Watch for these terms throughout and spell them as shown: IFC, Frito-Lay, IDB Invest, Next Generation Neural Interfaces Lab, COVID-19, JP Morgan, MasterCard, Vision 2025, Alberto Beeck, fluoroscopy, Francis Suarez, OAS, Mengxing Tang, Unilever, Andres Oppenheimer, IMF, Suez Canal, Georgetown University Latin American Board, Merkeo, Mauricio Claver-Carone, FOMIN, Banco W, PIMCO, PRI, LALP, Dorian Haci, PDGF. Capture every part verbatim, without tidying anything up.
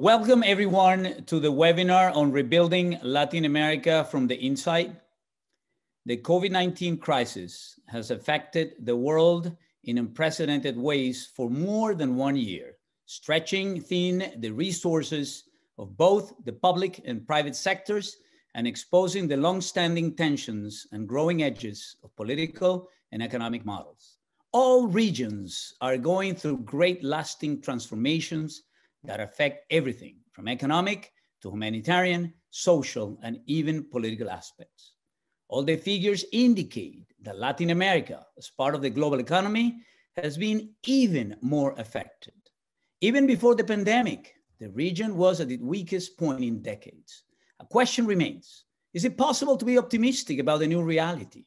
Welcome everyone to the webinar on rebuilding Latin America from the inside. The COVID nineteen crisis has affected the world in unprecedented ways for more than one year, stretching thin the resources of both the public and private sectors and exposing the long-standing tensions and growing edges of political and economic models. All regions are going through great lasting transformations that affect everything from economic to humanitarian, social, and even political aspects. All the figures indicate that Latin America, as part of the global economy, has been even more affected. Even before the pandemic, the region was at its weakest point in decades. A question remains, is it possible to be optimistic about the new reality?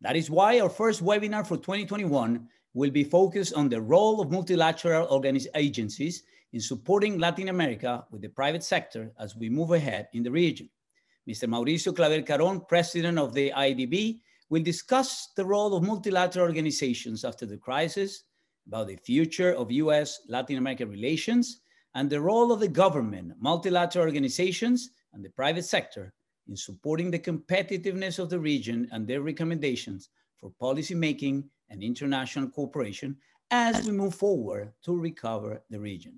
That is why our first webinar for twenty twenty-one will be focused on the role of multilateral agencies in supporting Latin America with the private sector as we move ahead in the region. Mister Mauricio Claver-Carone, president of the I D B, will discuss the role of multilateral organizations after the crisis, about the future of U S Latin America relations, and the role of the government, multilateral organizations, and the private sector in supporting the competitiveness of the region and their recommendations for policymaking and international cooperation as we move forward to recover the region.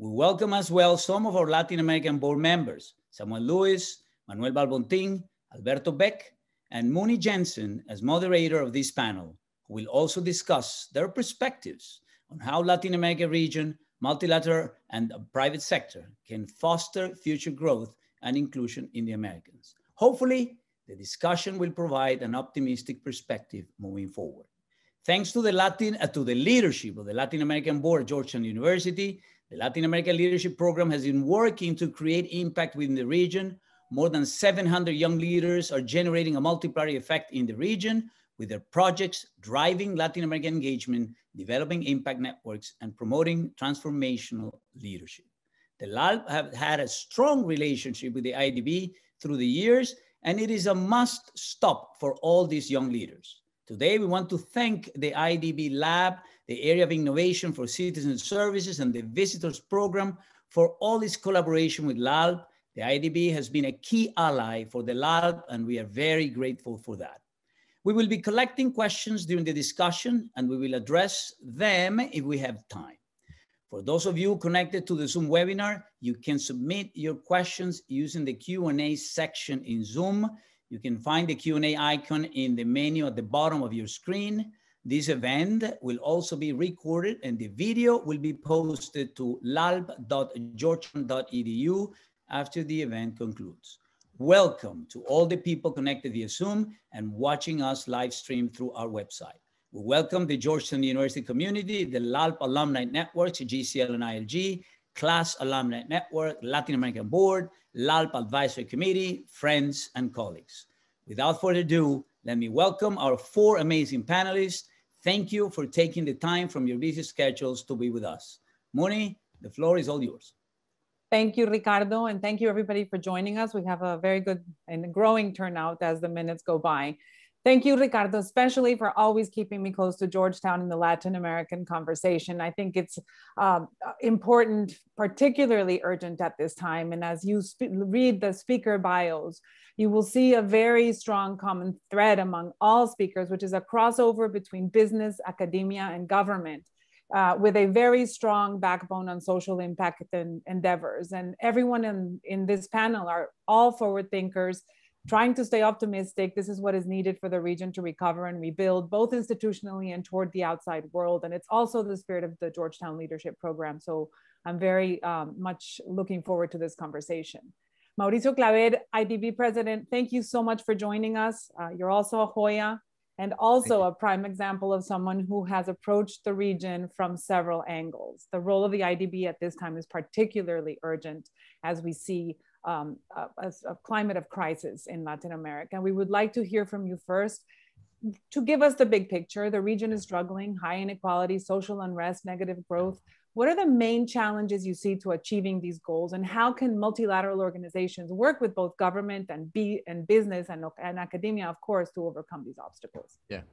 We welcome as well some of our Latin American board members, Samuel Lewis, Manuel Balbontin, Alberto Beck, and Muni Jensen as moderator of this panel, who will also discuss their perspectives on how Latin America region, multilateral and private sector can foster future growth and inclusion in the Americas. Hopefully, the discussion will provide an optimistic perspective moving forward. Thanks to the, Latin, uh, to the leadership of the Latin American Board at Georgetown University, the Latin America Leadership Program has been working to create impact within the region. More than seven hundred young leaders are generating a multiplier effect in the region with their projects driving Latin American engagement, developing impact networks, and promoting transformational leadership. The L A L P have had a strong relationship with the I D B through the years, and it is a must stop for all these young leaders. Today, we want to thank the I D B Lab, the Area of Innovation for Citizen Services, and the Visitors Program for all its collaboration with L A L P. The I D B has been a key ally for the L A L P, and we are very grateful for that. We will be collecting questions during the discussion, and we will address them if we have time. For those of you connected to the Zoom webinar, you can submit your questions using the Q and A section in Zoom. You can find the Q and A icon in the menu at the bottom of your screen. This event will also be recorded and the video will be posted to lalp dot georgetown dot e d u after the event concludes. Welcome to all the people connected via Zoom and watching us live stream through our website. We welcome the Georgetown University community, the L A L P Alumni Networks, G C L and I L G, Class Alumni Network, Latin American Board, L A L P Advisory Committee, friends and colleagues. Without further ado, let me welcome our four amazing panelists. Thank you for taking the time from your busy schedules to be with us. Muni, the floor is all yours. Thank you, Ricardo, and thank you everybody for joining us. We have a very good and growing turnout as the minutes go by. Thank you, Ricardo, especially for always keeping me close to Georgetown in the Latin American conversation. I think it's um, important, particularly urgent at this time. And as you read the speaker bios, you will see a very strong common thread among all speakers, which is a crossover between business, academia, and government, uh, with a very strong backbone on social impact and endeavors. And everyone in, in this panel are all forward thinkers, trying to stay optimistic. This is what is needed for the region to recover and rebuild, both institutionally and toward the outside world. And it's also the spirit of the Georgetown Leadership Program. So I'm very um, much looking forward to this conversation. Mauricio Claver, I D B president, thank you so much for joining us. Uh, you're also a Hoya and also a prime example of someone who has approached the region from several angles. The role of the I D B at this time is particularly urgent as we see Um, a, a climate of crisis in Latin America. And we would like to hear from you first to give us the big picture. The region is struggling, high inequality, social unrest, negative growth. What are the main challenges you see to achieving these goals? And how can multilateral organizations work with both government and, B, and business and, and academia, of course, to overcome these obstacles? Yeah.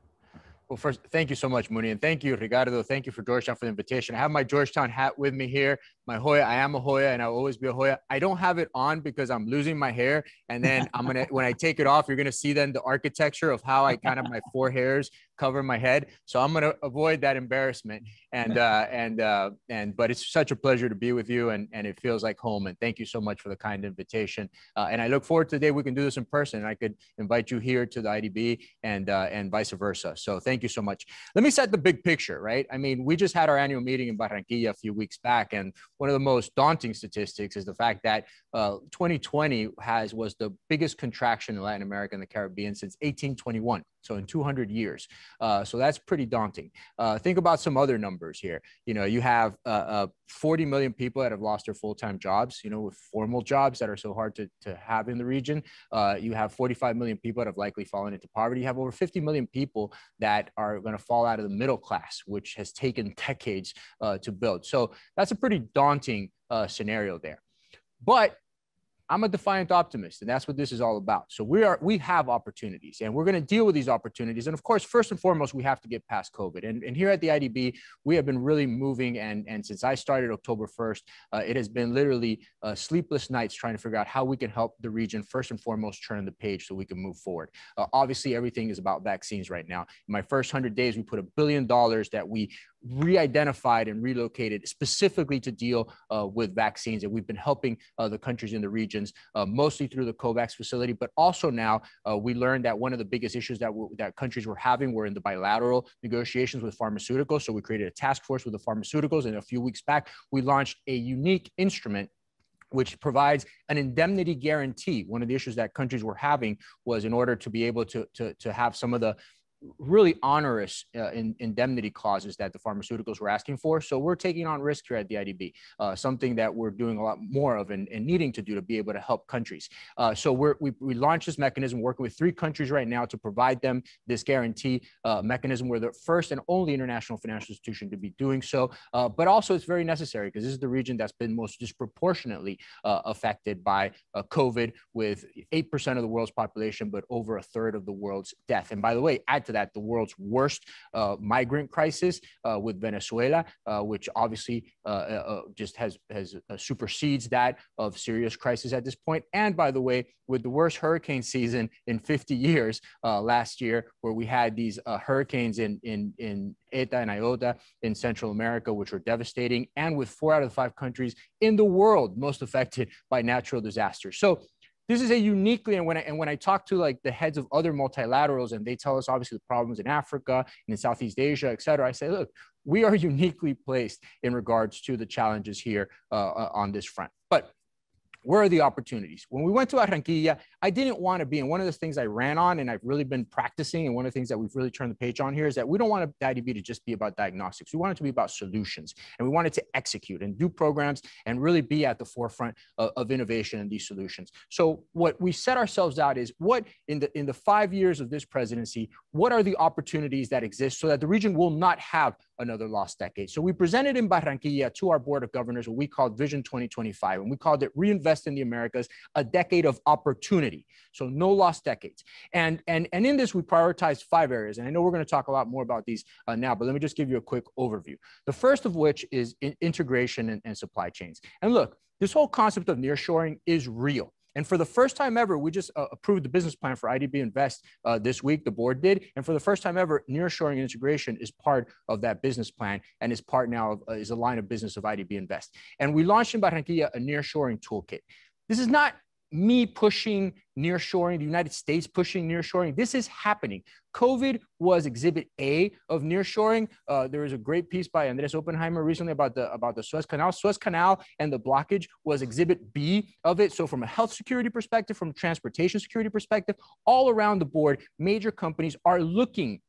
Well, first, thank you so much, Muni, and thank you, Ricardo. Thank you for Georgetown for the invitation. I have my Georgetown hat with me here. my Hoya. I am a Hoya and I'll always be a Hoya. I don't have it on because I'm losing my hair. And then I'm going to, when I take it off, you're going to see then the architecture of how I kind of, my four hairs cover my head. So I'm going to avoid that embarrassment. And, uh, and, uh, and, but it's such a pleasure to be with you, and, and it feels like home. And thank you so much for the kind invitation. Uh, and I look forward to the day we can do this in person. And I could invite you here to the I D B and, uh, and vice versa. So thank you so much. Let me set the big picture, right? I mean, we just had our annual meeting in Barranquilla a few weeks back. And one of the most daunting statistics is the fact that uh, twenty twenty has was the biggest contraction in Latin America and the Caribbean since eighteen twenty-one. So in two hundred years. Uh, so that's pretty daunting. Uh, think about some other numbers here. You know, you have uh, uh, forty million people that have lost their full-time jobs, you know, with formal jobs that are so hard to, to have in the region. Uh, you have forty-five million people that have likely fallen into poverty. You have over fifty million people that are going to fall out of the middle class, which has taken decades uh, to build. So that's a pretty daunting uh, scenario there. But I'm a defiant optimist, and that's what this is all about. So we are, we have opportunities, and we're going to deal with these opportunities. And of course, first and foremost, we have to get past COVID. And, and here at the I D B, we have been really moving. And, and since I started October first, uh, it has been literally uh, sleepless nights trying to figure out how we can help the region first and foremost turn the page so we can move forward. Uh, obviously, everything is about vaccines right now. In my first one hundred days, we put a billion dollars that we re-identified and relocated specifically to deal uh, with vaccines. And we've been helping uh, the countries in the regions, uh, mostly through the COVAX facility, but also now uh, we learned that one of the biggest issues that, that countries were having were in the bilateral negotiations with pharmaceuticals. So we created a task force with the pharmaceuticals. And a few weeks back, we launched a unique instrument which provides an indemnity guarantee. One of the issues that countries were having was in order to be able to, to, to have some of the really onerous uh, in, indemnity clauses that the pharmaceuticals were asking for. So we're taking on risk here at the I D B, uh, something that we're doing a lot more of and, and needing to do to be able to help countries. Uh, so we're, we, we launched this mechanism, working with three countries right now to provide them this guarantee uh, mechanism. We're the first and only international financial institution to be doing so. Uh, but also it's very necessary because this is the region that's been most disproportionately uh, affected by uh, COVID, with eight percent of the world's population, but over a third of the world's death. And by the way, add to that the world's worst uh, migrant crisis uh, with Venezuela, uh, which obviously uh, uh, just has, has uh, supersedes that of serious crisis at this point. And by the way, with the worst hurricane season in fifty years uh, last year, where we had these uh, hurricanes in, in, in Eta and Iota in Central America, which were devastating, and with four out of the five countries in the world most affected by natural disasters. So this is a uniquely, and when I, and when I talk to like the heads of other multilaterals, and they tell us obviously the problems in Africa and in Southeast Asia, et cetera, I say, look, we are uniquely placed in regards to the challenges here uh, on this front. But where are the opportunities? When we went to Barranquilla, I didn't want to be, and one of the things I ran on and I've really been practicing, and one of the things that we've really turned the page on here is that we don't want the I D B to just be about diagnostics. We want it to be about solutions, and we want it to execute and do programs and really be at the forefront of, of innovation and these solutions. So what we set ourselves out is what in the, in the five years of this presidency, what are the opportunities that exist so that the region will not have another lost decade. So we presented in Barranquilla to our board of governors what we called Vision twenty twenty-five, and we called it Reinvest in the Americas: A Decade of Opportunity. So no lost decades. And, and, and in this, we prioritized five areas. And I know we're going to talk a lot more about these uh, now, but let me just give you a quick overview. The first of which is in integration and, and supply chains. And look, this whole concept of nearshoring is real. And for the first time ever, we just uh, approved the business plan for I D B Invest uh, this week, the board did. And for the first time ever, nearshoring and integration is part of that business plan and is part now of, uh, is a line of business of I D B Invest. And we launched in Barranquilla a nearshoring toolkit. This is not me pushing nearshoring, the United States pushing nearshoring. This is happening. COVID was exhibit A of nearshoring. Uh, there was a great piece by Andres Oppenheimer recently about the, about the Suez Canal. Suez Canal and the blockage was exhibit B of it. So from a health security perspective, from a transportation security perspective, all around the board, major companies are looking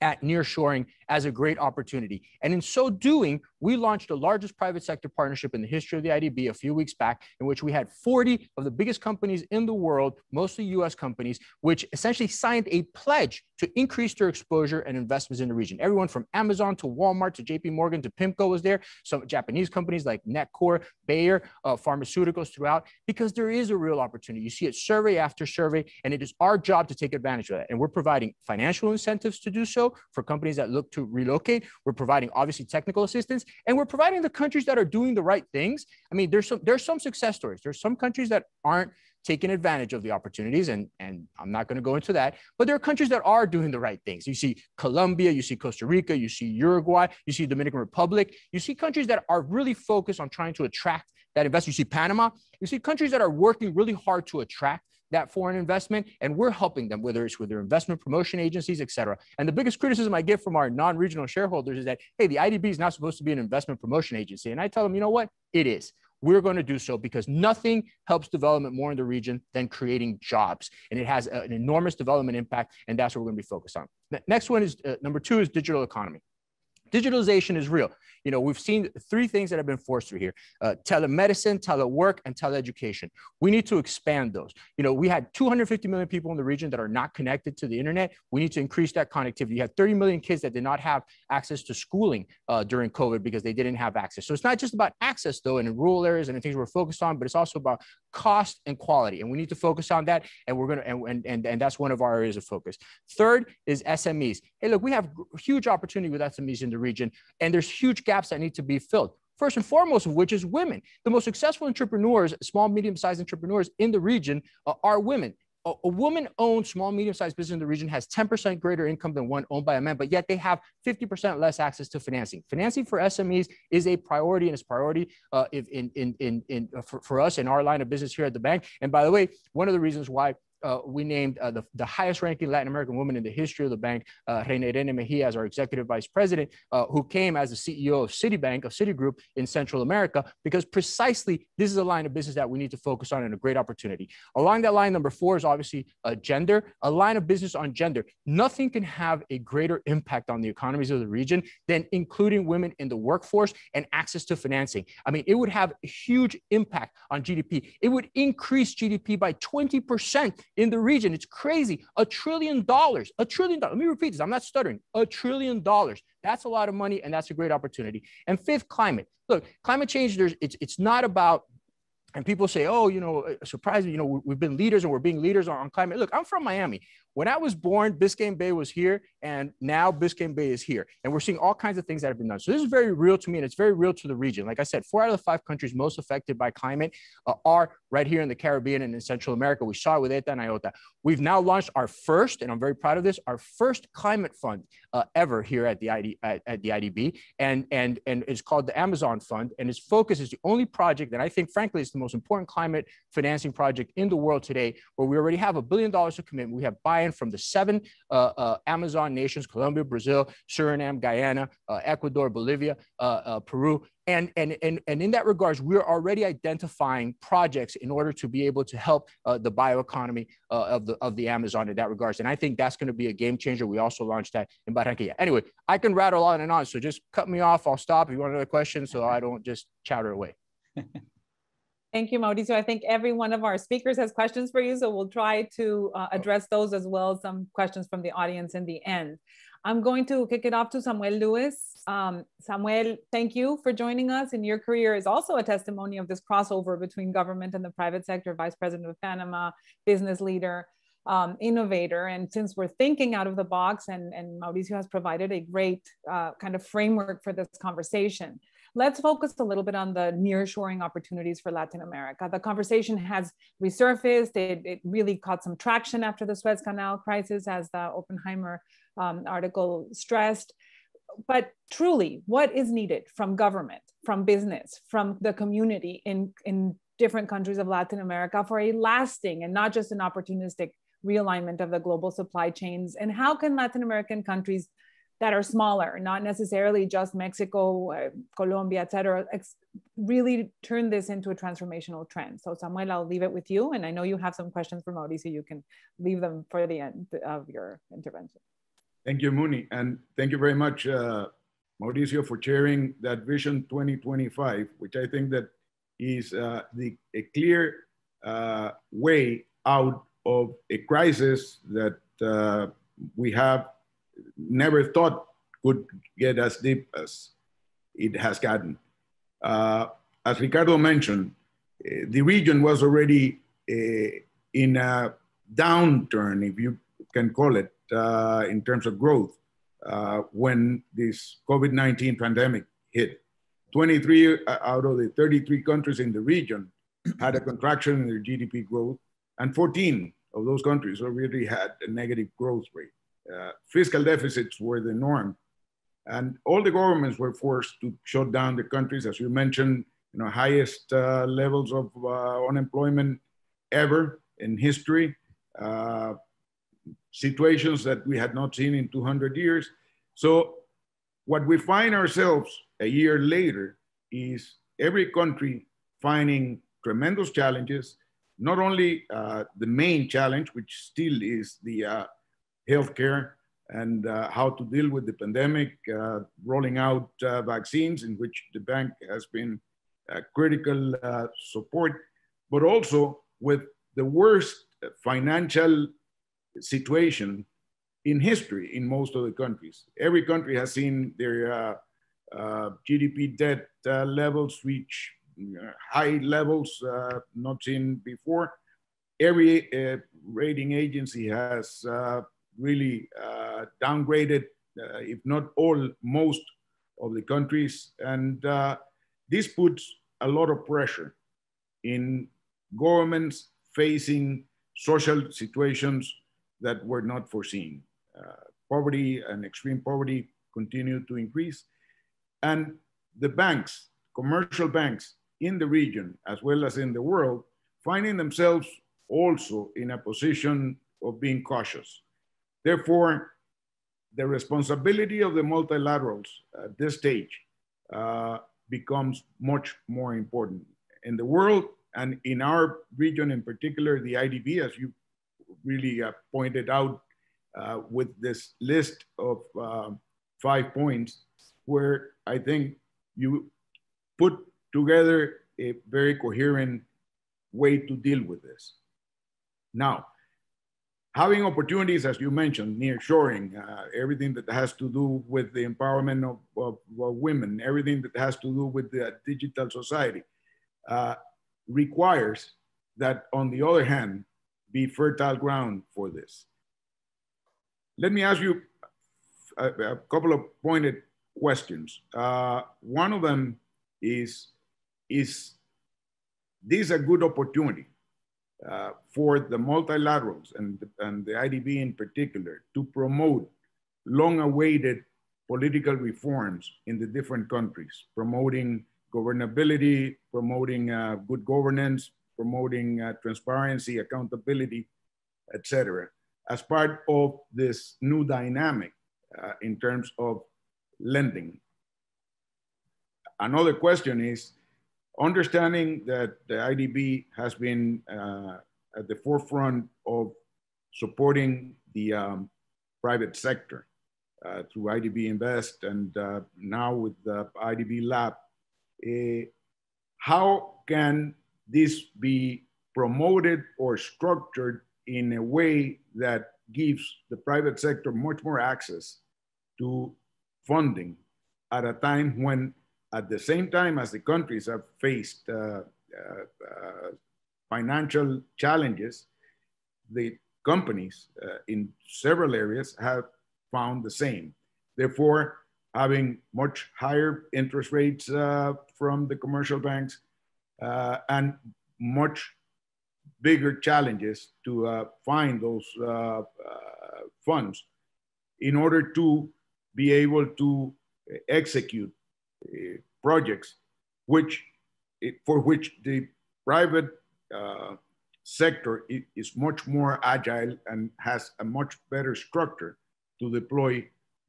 at nearshoring as a great opportunity. And in so doing, we launched the largest private sector partnership in the history of the I D B a few weeks back, in which we had forty of the biggest companies in the world, mostly U S companies, which essentially signed a pledge to increase their exposure and investments in the region. Everyone from Amazon to Walmart to J P Morgan to PIMCO was there. Some Japanese companies like N E C, Bayer, uh, pharmaceuticals throughout, because there is a real opportunity. You see it survey after survey, and it is our job to take advantage of that. And we're providing financial incentives to do so for companies that look to to relocate. We're providing obviously technical assistance, and we're providing the countries that are doing the right things. I mean, there's some, there's some success stories. There's some countries that aren't taking advantage of the opportunities, and, and I'm not going to go into that, but there are countries that are doing the right things. You see Colombia, you see Costa Rica, you see Uruguay, you see Dominican Republic, you see countries that are really focused on trying to attract that investment. You see Panama, you see countries that are working really hard to attract that foreign investment, and we're helping them, whether it's with their investment promotion agencies, et cetera. And the biggest criticism I get from our non-regional shareholders is that, hey, the I D B is not supposed to be an investment promotion agency. And I tell them, you know what? It is. We're going to do so because nothing helps development more in the region than creating jobs. And it has an enormous development impact, and that's what we're going to be focused on. The next one is, uh, number two is digital economy. Digitalization is real. You know, we've seen three things that have been forced through here, uh, telemedicine, telework, and teleeducation. We need to expand those. You know, we had two hundred fifty million people in the region that are not connected to the internet. We need to increase that connectivity. You have thirty million kids that did not have access to schooling uh, during COVID because they didn't have access. So it's not just about access though, and in rural areas and in things we're focused on, but it's also about cost and quality. And we need to focus on that. And we're going to, and, and, and, and that's one of our areas of focus. Third is S M Es. Hey, look, we have huge opportunity with S M Es in the region, and there's huge gaps that need to be filled. First and foremost of which is women. The most successful entrepreneurs, small, medium-sized entrepreneurs in the region uh, are women. A, a woman-owned small, medium-sized business in the region has ten percent greater income than one owned by a man, but yet they have fifty percent less access to financing. Financing for S M Es is a priority, and it's priority uh, in, in, in, in, uh, for, for us in our line of business here at the bank. And by the way, one of the reasons why Uh, we named uh, the, the highest ranking Latin American woman in the history of the bank, uh, Reina Irene Mejia, as our executive vice president, uh, who came as the C E O of Citibank, of Citigroup in Central America, because precisely this is a line of business that we need to focus on and a great opportunity. Along that line, number four is obviously uh, gender, a line of business on gender. Nothing can have a greater impact on the economies of the region than including women in the workforce and access to financing. I mean, it would have a huge impact on G D P. It would increase G D P by twenty percent. In the region. It's crazy. A trillion dollars, a trillion dollars. Let me repeat this. I'm not stuttering. A trillion dollars. That's a lot of money, and that's a great opportunity. And fifth, climate. Look, climate change, there's, it's, it's not about, and people say, oh, you know, surprisingly, you know, we've been leaders and we're being leaders on, on climate. Look, I'm from Miami. When I was born, Biscayne Bay was here, and now Biscayne Bay is here. And we're seeing all kinds of things that have been done. So this is very real to me, and it's very real to the region. Like I said, four out of the five countries most affected by climate uh, are right here in the Caribbean and in Central America. We saw it with E T A and I O T A. We've now launched our first, and I'm very proud of this, our first climate fund uh, ever here at the, I D, at, at the I D B. And, and, and it's called the Amazon Fund. And its focus is the only project that I think, frankly, is the most important climate financing project in the world today, where we already have a billion dollars to commit. We have buy-in from the seven uh, uh, Amazon nations, Colombia, Brazil, Suriname, Guyana, uh, Ecuador, Bolivia, uh, uh, Peru. And, and, and, and in that regards, we're already identifying projects in order to be able to help uh, the bioeconomy uh, of, the, of the Amazon in that regards. And I think that's going to be a game changer. We also launched that in Barranquilla. Anyway, I can rattle on and on. So just cut me off. I'll stop if you want another question so I don't just chowder away. Thank you, Mauricio. I think every one of our speakers has questions for you, so we'll try to uh, address those as well as some questions from the audience in the end. I'm going to kick it off to Samuel Lewis. Um, Samuel, thank you for joining us, and your career is also a testimony of this crossover between government and the private sector, Vice President of Panama, business leader, um, innovator. And since we're thinking out of the box, and, and Mauricio has provided a great uh, kind of framework for this conversation, let's focus a little bit on the nearshoring opportunities for Latin America. The conversation has resurfaced. It, it really caught some traction after the Suez Canal crisis, as the Oppenheimer um, article stressed. But truly, what is needed from government, from business, from the community in, in different countries of Latin America for a lasting and not just an opportunistic realignment of the global supply chains? And how can Latin American countries that are smaller, not necessarily just Mexico, uh, Colombia, et cetera, really turn this into a transformational trend? So Samuel, I'll leave it with you. And I know you have some questions for Mauricio, so you can leave them for the end of your intervention. Thank you, Muni. And thank you very much, uh, Mauricio, for sharing that Vision twenty twenty-five, which I think that is uh, the, a clear uh, way out of a crisis that uh, we have never thought could get as deep as it has gotten. Uh, as Ricardo mentioned, uh, the region was already uh, in a downturn, if you can call it, uh, in terms of growth. uh, when this COVID nineteen pandemic hit. twenty-three out of the thirty-three countries in the region had a contraction in their G D P growth, and fourteen of those countries already had a negative growth rate. Uh, fiscal deficits were the norm, and all the governments were forced to shut down the countries. As you mentioned, you know, highest uh, levels of uh, unemployment ever in history, uh, situations that we had not seen in two hundred years. So what we find ourselves a year later is every country finding tremendous challenges, not only uh, the main challenge, which still is the uh, healthcare and uh, how to deal with the pandemic, uh, rolling out uh, vaccines, in which the bank has been uh, critical uh, support, but also with the worst financial situation in history in most of the countries. Every country has seen their uh, uh, G D P debt uh, levels reach uh, high levels uh, not seen before. Every uh, rating agency has uh, really uh, downgraded, uh, if not all, most of the countries. And uh, this puts a lot of pressure in governments facing social situations that were not foreseen. Uh, poverty and extreme poverty continue to increase. And the banks, commercial banks in the region, as well as in the world, finding themselves also in a position of being cautious. Therefore, the responsibility of the multilaterals at this stage uh, becomes much more important. In the world, and in our region in particular, the I D B, as you really uh, pointed out uh, with this list of uh, five points, where I think you put together a very coherent way to deal with this. Now, having opportunities, as you mentioned, nearshoring, uh, everything that has to do with the empowerment of, of, of women, everything that has to do with the digital society, uh, requires that, on the other hand, be fertile ground for this. Let me ask you a, a couple of pointed questions. Uh, one of them is, is this a good opportunity uh, for the multilaterals and, and the I D B in particular to promote long-awaited political reforms in the different countries, promoting governability, promoting uh, good governance, promoting uh, transparency, accountability, et cetera, as part of this new dynamic uh, in terms of lending. Another question is, understanding that the I D B has been uh, at the forefront of supporting the um, private sector uh, through I D B Invest and uh, now with the I D B Lab, Uh, how can this be promoted or structured in a way that gives the private sector much more access to funding at a time when, at the same time as the countries have faced uh, uh, uh, financial challenges, the companies uh, in several areas have found the same. Therefore, having much higher interest rates uh, from the commercial banks uh, and much bigger challenges to uh, find those uh, uh, funds in order to be able to execute uh, projects which it, for which the private uh, sector is much more agile and has a much better structure to deploy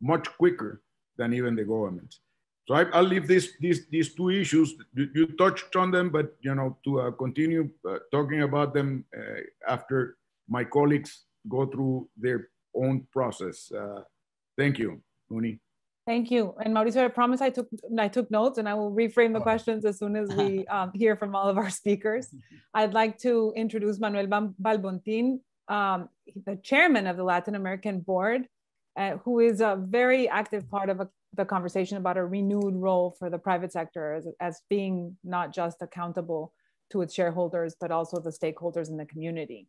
much quicker than even the government. So I, I'll leave this, this, these two issues. You, you touched on them, but you know, to uh, continue uh, talking about them uh, after my colleagues go through their own process. Uh, thank you, Muni. Thank you, and Mauricio, I promise I took, I took notes, and I will reframe the questions as soon as we um, hear from all of our speakers. I'd like to introduce Manuel Balbontin, um, the chairman of the Latin American Board, Uh, who is a very active part of a, the conversation about a renewed role for the private sector as, as being not just accountable to its shareholders, but also the stakeholders in the community.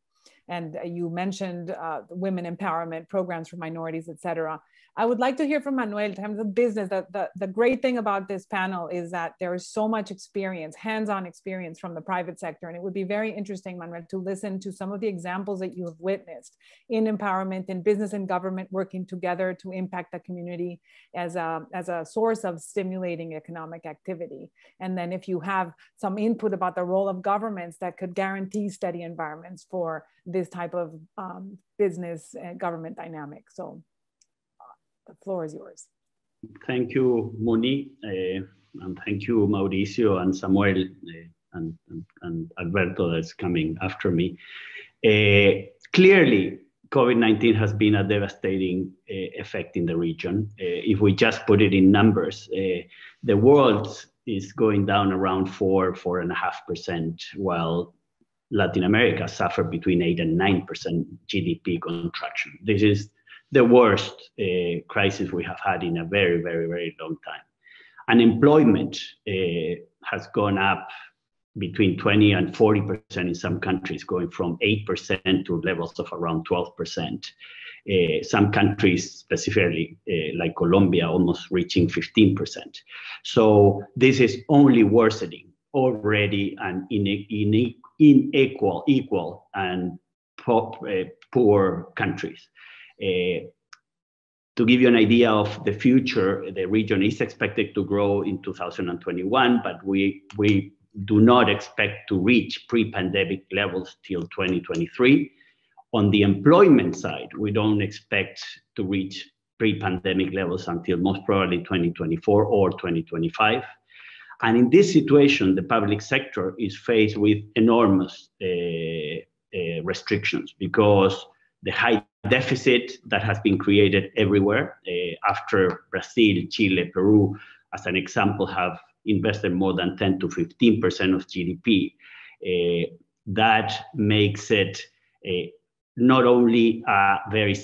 And uh, you mentioned uh, women empowerment programs for minorities, et cetera. I would like to hear from Manuel in terms of business. The, the, the great thing about this panel is that there is so much experience, hands-on experience from the private sector. And it would be very interesting, Manuel, to listen to some of the examples that you have witnessed in empowerment, in business and government working together to impact the community as a, as a source of stimulating economic activity. And then if you have some input about the role of governments that could guarantee steady environments for this type of um, business and government dynamic. So the floor is yours. Thank you, Muni, uh, and thank you, Mauricio and Samuel, uh, and, and, and Alberto that's coming after me. Uh, clearly, COVID nineteen has been a devastating uh, effect in the region. Uh, if we just put it in numbers, uh, the world is going down around four, four and a half percent, while Latin America suffered between eight and nine percent G D P contraction. This is the worst uh, crisis we have had in a very, very, very long time. Unemployment uh, has gone up between twenty and forty percent in some countries, going from eight percent to levels of around twelve percent. Uh, some countries, specifically uh, like Colombia, almost reaching fifteen percent. So this is only worsening already an inequal, in, in equal and pop, uh, poor countries. Uh, to give you an idea of the future, the region is expected to grow in two thousand twenty-one, but we, we do not expect to reach pre-pandemic levels till twenty twenty-three. On the employment side, we don't expect to reach pre-pandemic levels until most probably twenty twenty-four or twenty twenty-five. And in this situation, the public sector is faced with enormous uh, uh, restrictions because the high deficit that has been created everywhere uh, after Brazil, Chile, Peru, as an example, have invested more than ten to fifteen percent of G D P, uh, that makes it a, not only a very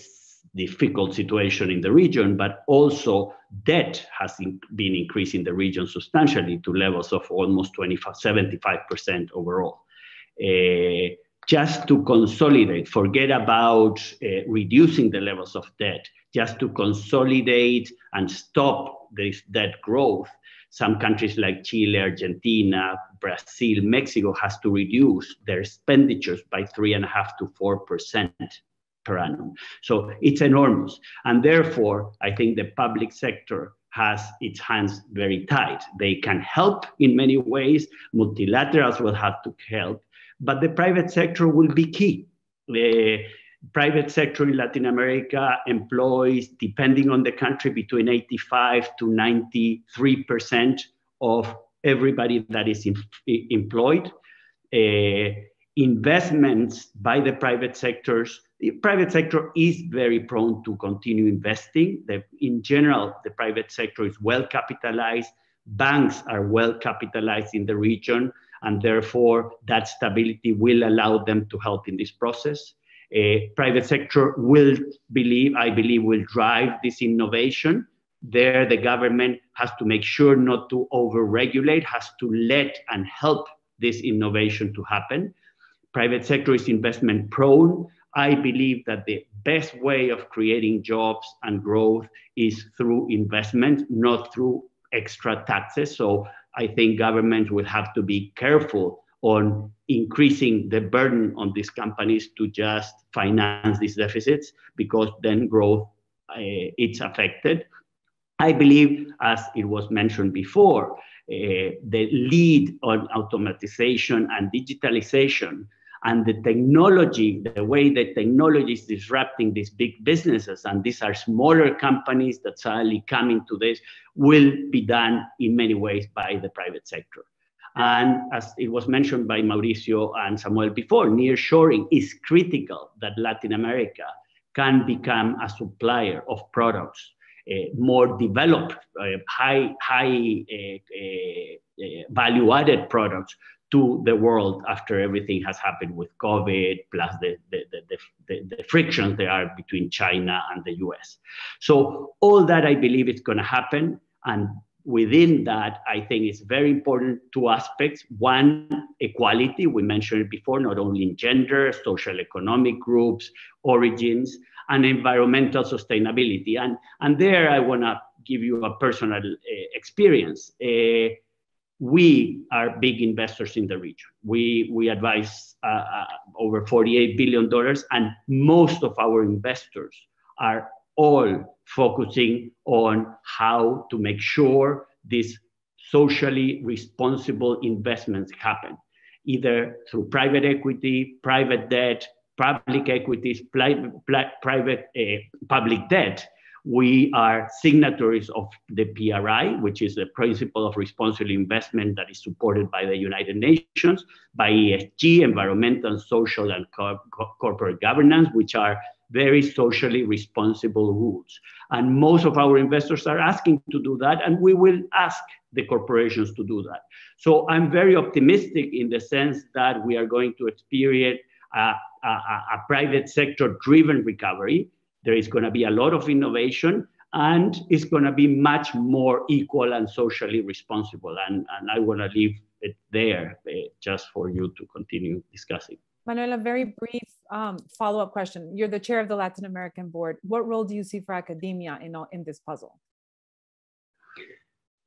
difficult situation in the region, but also debt has in, been increasing the region substantially to levels of almost twenty-five, seventy-five percent overall. Uh, just to consolidate, forget about uh, reducing the levels of debt, just to consolidate and stop this debt growth, some countries like Chile, Argentina, Brazil, Mexico has to reduce their expenditures by three and a half to four percent per annum. So it's enormous. And therefore, I think the public sector has its hands very tied. They can help in many ways. Multilaterals will have to help, but the private sector will be key. The private sector in Latin America employs, depending on the country, between eighty-five to ninety-three percent of everybody that is in, employed. Uh, investments by the private sectors, the private sector is very prone to continue investing. The, in general, the private sector is well capitalized. Banks are well capitalized in the region, and therefore that stability will allow them to help in this process. Uh, private sector will believe, I believe, will drive this innovation. There, the government has to make sure not to over-regulate, has to let and help this innovation to happen. Private sector is investment prone. I believe that the best way of creating jobs and growth is through investment, not through extra taxes. So I think governments will have to be careful on increasing the burden on these companies to just finance these deficits, because then growth uh, it's affected. I believe, as it was mentioned before, uh, the lead on automatization and digitalization and the technology, the way that technology is disrupting these big businesses, and these are smaller companies that suddenly come into this, will be done in many ways by the private sector. And as it was mentioned by Mauricio and Samuel before, nearshoring is critical that Latin America can become a supplier of products, uh, more developed, uh, high, high uh, uh, value-added products to the world after everything has happened with COVID, plus the, the, the, the, the, the frictions there are between China and the U S. So all that, I believe, is going to happen. And within that, I think it's very important two aspects. One, equality, we mentioned it before, not only in gender, social economic groups, origins, and environmental sustainability. And, and there I want to give you a personal uh, experience. Uh, we are big investors in the region. We, we advise uh, uh, over forty-eight billion dollars, and most of our investors are all focusing on how to make sure these socially responsible investments happen, either through private equity, private debt, public equities, private uh, public debt. We are signatories of the P R I, which is the principle of responsible investment that is supported by the United Nations, by E S G, environmental, social, and co co corporate governance, which are very socially responsible rules. And most of our investors are asking to do that, and we will ask the corporations to do that. So I'm very optimistic in the sense that we are going to experience a, a, a private sector driven recovery. There is going to be a lot of innovation, and it's going to be much more equal and socially responsible. And, and I want to leave it there uh, just for you to continue discussing. Manuel, a very brief um, follow-up question. You're the chair of the Latin American board. What role do you see for academia in, all, in this puzzle?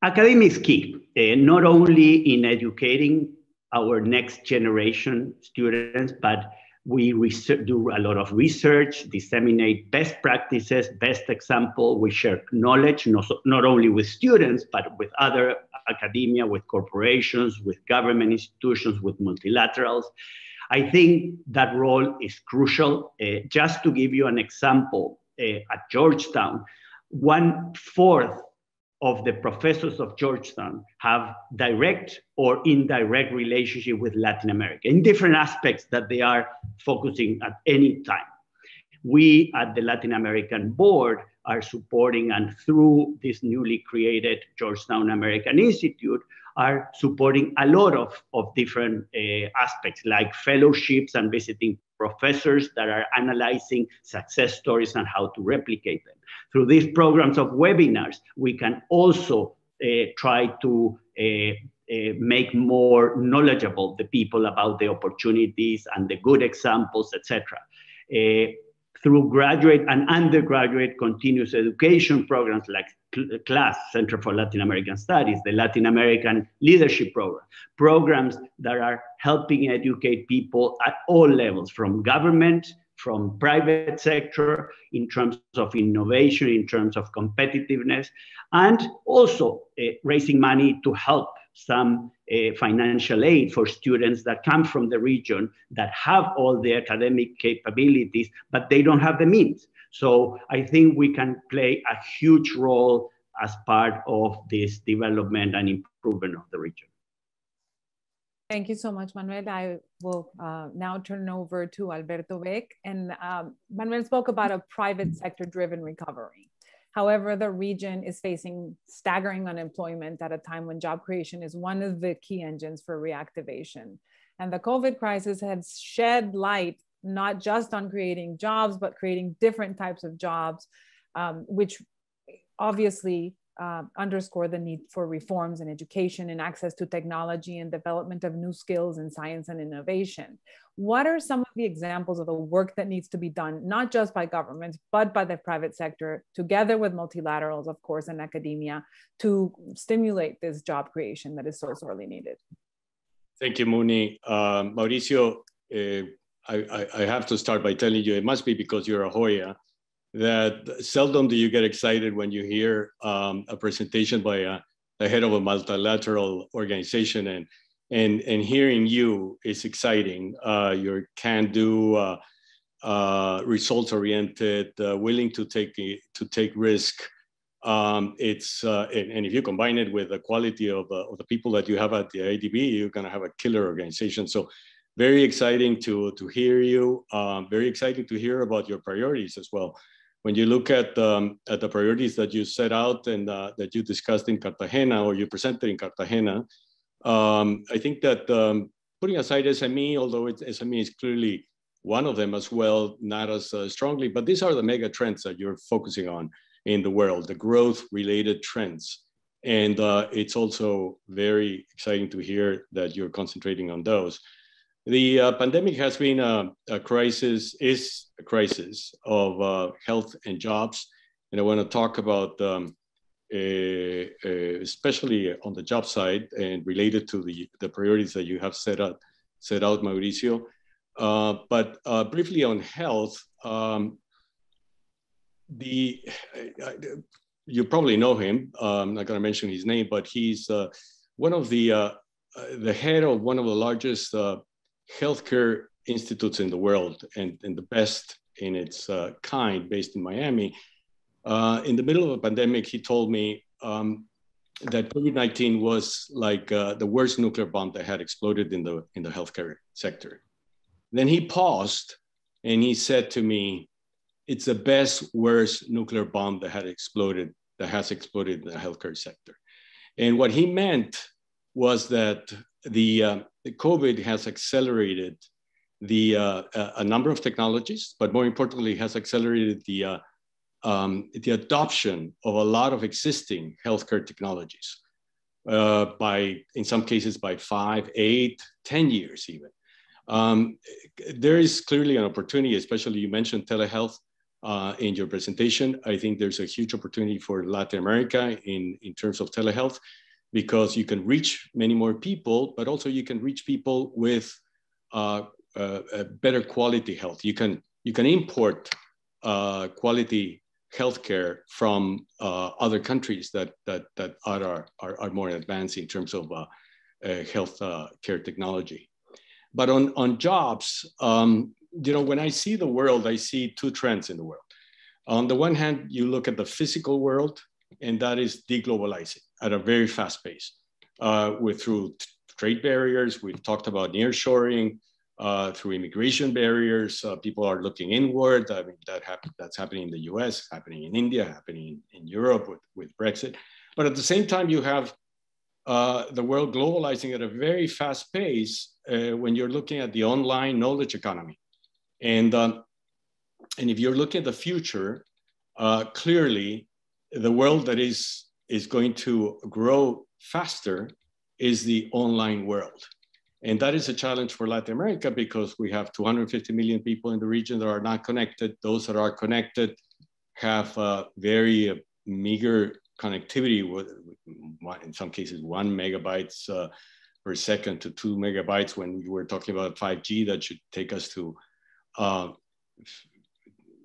Academia is key, uh, not only in educating our next generation students, but we do a lot of research, disseminate best practices, best example. We share knowledge, not, not only with students, but with other academia, with corporations, with government institutions, with multilaterals. I think that role is crucial. Uh, just to give you an example, uh, at Georgetown, one fourth of the professors of Georgetown have direct or indirect relationship with Latin America in different aspects that they are focusing at any time. We at the Latin American board are supporting, and through this newly created Georgetown American Institute, are supporting a lot of, of different uh, aspects, like fellowships and visiting professors that are analyzing success stories and how to replicate them. Through these programs of webinars, we can also uh, try to uh, uh, make more knowledgeable the people about the opportunities and the good examples, et cetera. Uh, through graduate and undergraduate continuous education programs like CLASS, Center for Latin American Studies, the Latin American Leadership Program, programs that are helping educate people at all levels, from government, from private sector, in terms of innovation, in terms of competitiveness, and also uh, raising money to help some uh, financial aid for students that come from the region that have all the academic capabilities, but they don't have the means. So I think we can play a huge role as part of this development and improvement of the region. Thank you so much, Manuel. I will uh, now turn over to Alberto Beck. And um, Manuel spoke about a private sector driven recovery. However, the region is facing staggering unemployment at a time when job creation is one of the key engines for reactivation. And the COVID crisis has shed light not just on creating jobs, but creating different types of jobs, um, which obviously uh, underscore the need for reforms in education and access to technology and development of new skills in science and innovation. What are some of the examples of the work that needs to be done, not just by governments, but by the private sector, together with multilaterals, of course, and academia, to stimulate this job creation that is so sorely needed? Thank you, Muni. Uh, Mauricio, uh, I, I have to start by telling you, it must be because you're a Hoya, that seldom do you get excited when you hear um, a presentation by a, the head of a multilateral organization, and and and hearing you is exciting. Uh, you're can-do, uh, uh, results-oriented, uh, willing to take to take risk. Um, it's uh, and, and if you combine it with the quality of, uh, of the people that you have at the I D B, you're going to have a killer organization. So. Very exciting to, to hear you, um, very exciting to hear about your priorities as well. When you look at, um, at the priorities that you set out and uh, that you discussed in Cartagena, or you presented in Cartagena, um, I think that um, putting aside S M E, although it, S M E is clearly one of them as well, not as uh, strongly, but these are the mega trends that you're focusing on in the world, the growth related trends. And uh, it's also very exciting to hear that you're concentrating on those. The uh, pandemic has been a, a crisis, is a crisis of uh, health and jobs. And I want to talk about, um, a, a, especially on the job side and related to the, the priorities that you have set, up, set out, Mauricio. Uh, but uh, briefly on health, um, the uh, you probably know him. Uh, I'm not going to mention his name, but he's uh, one of the uh, the head of one of the largest uh, healthcare institutes in the world, and, and the best in its uh, kind, based in Miami. Uh, in the middle of a pandemic, he told me um, that COVID nineteen was like uh, the worst nuclear bomb that had exploded in the in the healthcare sector. Then he paused and he said to me, it's the best, worst nuclear bomb that had exploded, that has exploded in the healthcare sector. And what he meant was that the, uh, the COVID has accelerated the, uh, a number of technologies, but more importantly, has accelerated the, uh, um, the adoption of a lot of existing healthcare technologies uh, by, in some cases, by five, eight, ten years even. Um, there is clearly an opportunity, especially you mentioned telehealth uh, in your presentation. I think there's a huge opportunity for Latin America in, in terms of telehealth, because you can reach many more people, but also you can reach people with uh, uh, a better quality health. You can, you can import uh, quality healthcare from uh, other countries that, that, that are, are, are more advanced in terms of uh, uh, health uh, care technology. But on, on jobs, um, you know, when I see the world, I see two trends in the world. On the one hand, you look at the physical world, and that is deglobalizing at a very fast pace. Uh, with, through trade barriers, we've talked about nearshoring, uh, through immigration barriers, uh, people are looking inward. I mean, that happened, that's happening in the U S, happening in India, happening in Europe with, with Brexit. But at the same time, you have Uh, the world globalizing at a very fast pace uh, when you're looking at the online knowledge economy. And, um, and if you're looking at the future, uh, clearly the world that is, is going to grow faster is the online world. And that is a challenge for Latin America, because we have two hundred fifty million people in the region that are not connected. Those that are connected have uh, very uh, meager connectivity, with, in some cases, one megabytes uh, per second to two megabytes. When we were talking about five G, that should take us to uh,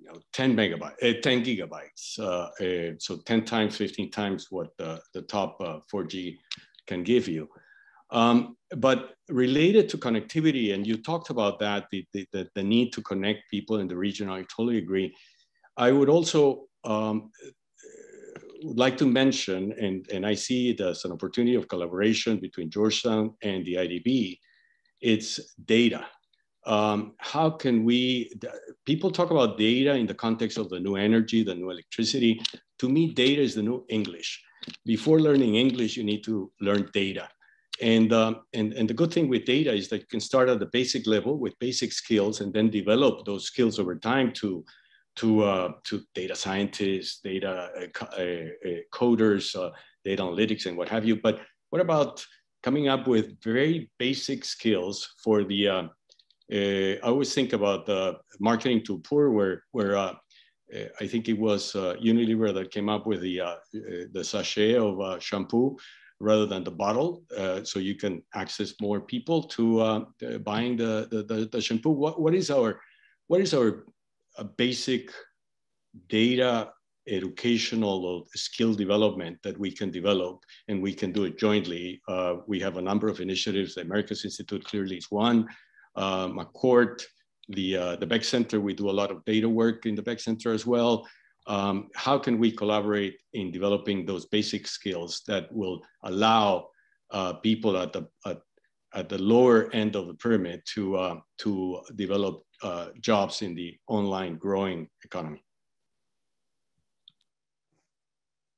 you know, ten megabytes, uh, ten gigabytes. Uh, uh, so ten times, fifteen times what uh, the top uh, four G can give you. Um, but related to connectivity, and you talked about that, the, the, the need to connect people in the region, I totally agree. I would also, um, would like to mention, and, and I see it as an opportunity of collaboration between Georgetown and the I D B, it's data. Um, how can we, people talk about data in the context of the new energy, the new electricity. To me, data is the new English. Before learning English, you need to learn data. And, um, and, and the good thing with data is that you can start at the basic level with basic skills and then develop those skills over time to To, uh, to data scientists, data uh, co uh, coders, uh, data analytics, and what have you. But what about coming up with very basic skills for the, uh, uh, I always think about the marketing to poor, where, where uh, I think it was uh, Unilever that came up with the, uh, the sachet of uh, shampoo rather than the bottle. Uh, so you can access more people to uh, buying the, the, the, the shampoo. What, what is our, what is our, a basic data educational skill development that we can develop, and we can do it jointly. Uh, we have a number of initiatives. The Americas Institute clearly is one. Uh, McCourt, the, uh, the Beck Center, we do a lot of data work in the Beck Center as well. Um, how can we collaborate in developing those basic skills that will allow uh, people at the, at, at the lower end of the pyramid to, uh, to develop Uh, jobs in the online growing economy?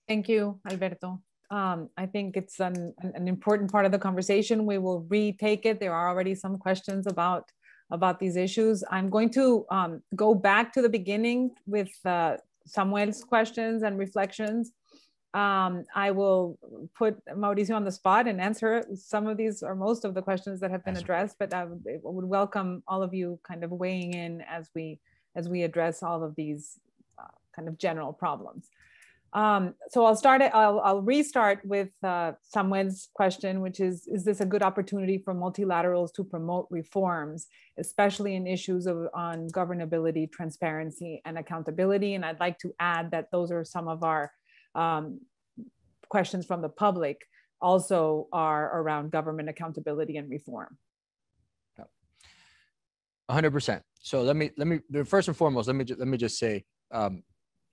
Thank you, Alberto. Um, I think it's an, an important part of the conversation. We will retake it. There are already some questions about, about these issues. I'm going to um, go back to the beginning with uh, Samuel's questions and reflections. Um, I will put Mauricio on the spot and answer some of these or most of the questions that have been addressed, but I would, I would welcome all of you kind of weighing in as we, as we address all of these uh, kind of general problems. Um, so I'll start, I'll, I'll restart with uh, Samuel's question, which is, is this a good opportunity for multilaterals to promote reforms, especially in issues of, on governability, transparency, and accountability? And I'd like to add that those are some of our um, questions from the public also are around government accountability and reform. one hundred percent. So let me, let me, first and foremost, let me, let me just say, um,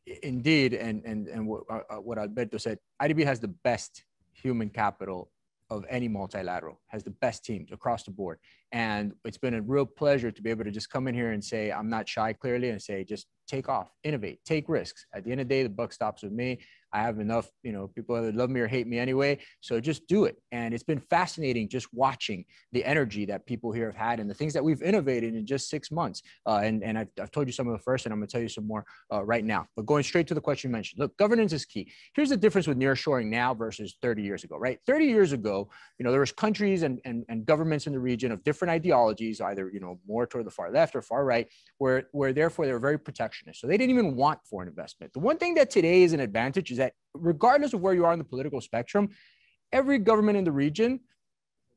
indeed, and and and what, uh, what Alberto said, I D B has the best human capital of any multilateral, has the best teams across the board, and it's been a real pleasure to be able to just come in here and say, I'm not shy, clearly, and say, just take off, innovate, take risks. At the end of the day, the buck stops with me. I have enough, you know, people that love me or hate me anyway, so just do it. And it's been fascinating just watching the energy that people here have had and the things that we've innovated in just six months. Uh, and and I've, I've told you some of the first, and I'm gonna tell you some more uh, right now. But going straight to the question you mentioned, look, governance is key. Here's the difference with nearshoring now versus thirty years ago, right? thirty years ago, you know, there was countries and, and, and governments in the region of different ideologies, either, you know, more toward the far left or far right, where, where therefore they were very protectionist. So they didn't even want foreign investment. The one thing that today is an advantage is that regardless of where you are in the political spectrum, every government in the region,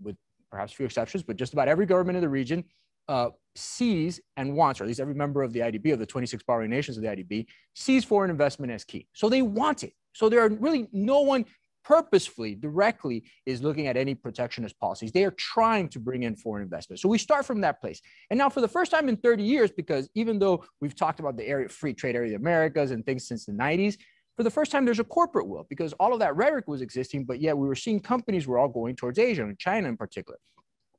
with perhaps few exceptions, but just about every government in the region uh, sees and wants, or at least every member of the I D B, of the twenty-six borrowing nations of the I D B, sees foreign investment as key. So they want it. So there are really no one purposefully, directly is looking at any protectionist policies. They are trying to bring in foreign investment. So we start from that place. And now for the first time in thirty years, because even though we've talked about the area, free trade area of the Americas and things since the nineties, for the first time, there's a corporate will, because all of that rhetoric was existing, but yet we were seeing companies were all going towards Asia and China in particular.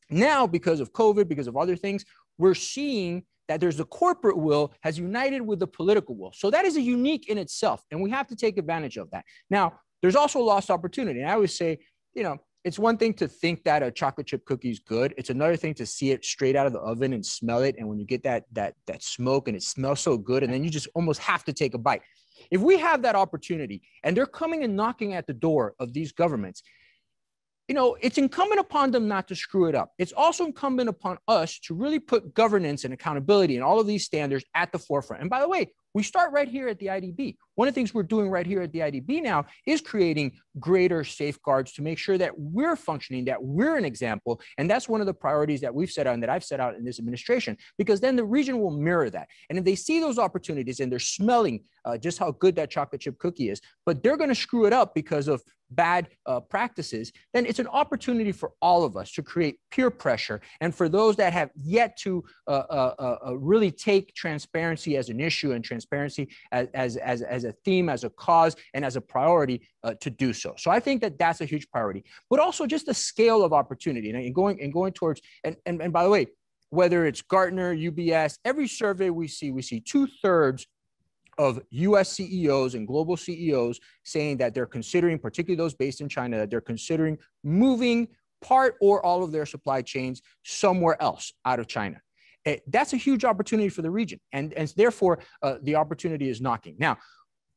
Now, because of COVID, because of other things, we're seeing that there's the corporate will has united with the political will. So that is a unique in itself, and we have to take advantage of that. Now, there's also a lost opportunity. And I always say, you know, it's one thing to think that a chocolate chip cookie is good. It's another thing to see it straight out of the oven and smell it. And when you get that, that, that smoke and it smells so good, and then you just almost have to take a bite. If we have that opportunity and they're coming and knocking at the door of these governments, you know, it's incumbent upon them not to screw it up. It's also incumbent upon us to really put governance and accountability and all of these standards at the forefront. And by the way, we start right here at the I D B. One of the things we're doing right here at the I D B now is creating greater safeguards to make sure that we're functioning, that we're an example. And that's one of the priorities that we've set out and that I've set out in this administration, because then the region will mirror that. And if they see those opportunities and they're smelling uh, just how good that chocolate chip cookie is, but they're going to screw it up because of bad uh, practices, then it's an opportunity for all of us to create peer pressure. And for those that have yet to uh, uh, uh, really take transparency as an issue and transparency as, as, as, as a theme, as a cause, and as a priority uh, to do so. So I think that that's a huge priority, but also just the scale of opportunity and, and going and going towards, and, and, and by the way, whether it's Gartner, U B S, every survey we see, we see two thirds of U S C E Os and global C E Os saying that they're considering, particularly those based in China, that they're considering moving part or all of their supply chains somewhere else out of China. It, that's a huge opportunity for the region. And, and therefore, uh, the opportunity is knocking. Now,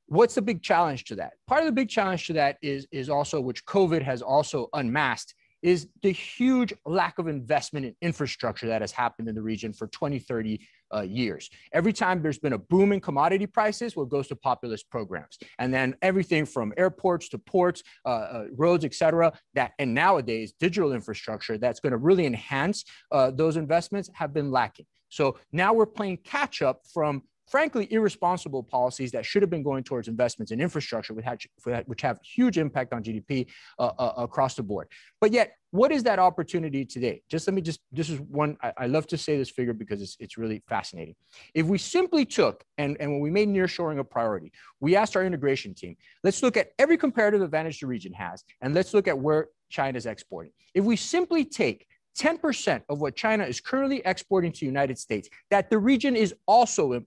what's the big challenge to that? Part of the big challenge to that is, is also, which COVID has also unmasked, is the huge lack of investment in infrastructure that has happened in the region for twenty, thirty uh, years. Every time there's been a boom in commodity prices, what goes to populist programs. And then everything from airports to ports, uh, uh, roads, et cetera, that, and nowadays digital infrastructure that's gonna really enhance uh, those investments have been lacking. So now we're playing catch up from frankly, irresponsible policies that should have been going towards investments in infrastructure, which have huge impact on G D P uh, uh, across the board. But yet, what is that opportunity today? Just let me just, this is one, I, I love to say this figure because it's, it's really fascinating. If we simply took, and, and when we made nearshoring a priority, we asked our integration team, let's look at every comparative advantage the region has, and let's look at where China's exporting. If we simply take ten percent of what China is currently exporting to the United States, that the region is also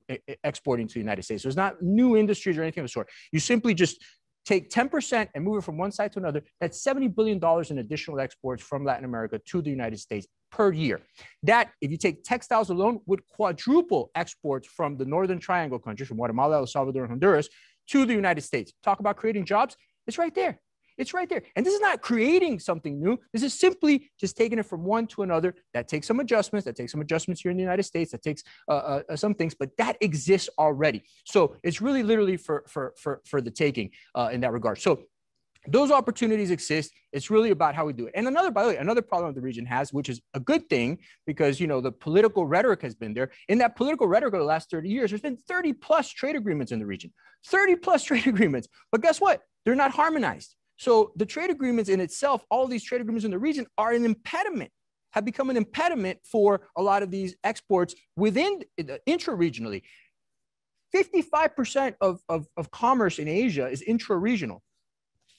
exporting to the United States. So it's not new industries or anything of the sort. You simply just take ten percent and move it from one side to another. That's seventy billion dollars in additional exports from Latin America to the United States per year. That, if you take textiles alone, would quadruple exports from the Northern Triangle countries, from Guatemala, El Salvador, and Honduras, to the United States. Talk about creating jobs. It's right there. It's right there. And this is not creating something new. This is simply just taking it from one to another. That takes some adjustments. That takes some adjustments here in the United States. That takes uh, uh, some things, but that exists already. So it's really literally for, for, for, for the taking uh, in that regard. So those opportunities exist. It's really about how we do it. And another, by the way, another problem the region has, which is a good thing because, you know, the political rhetoric has been there. In that political rhetoric of the last thirty years, there's been thirty plus trade agreements in the region, thirty plus trade agreements. But guess what? They're not harmonized. So the trade agreements in itself, all these trade agreements in the region are an impediment, have become an impediment for a lot of these exports within uh, intra-regionally. fifty-five percent of, of, of commerce in Asia is intra-regional.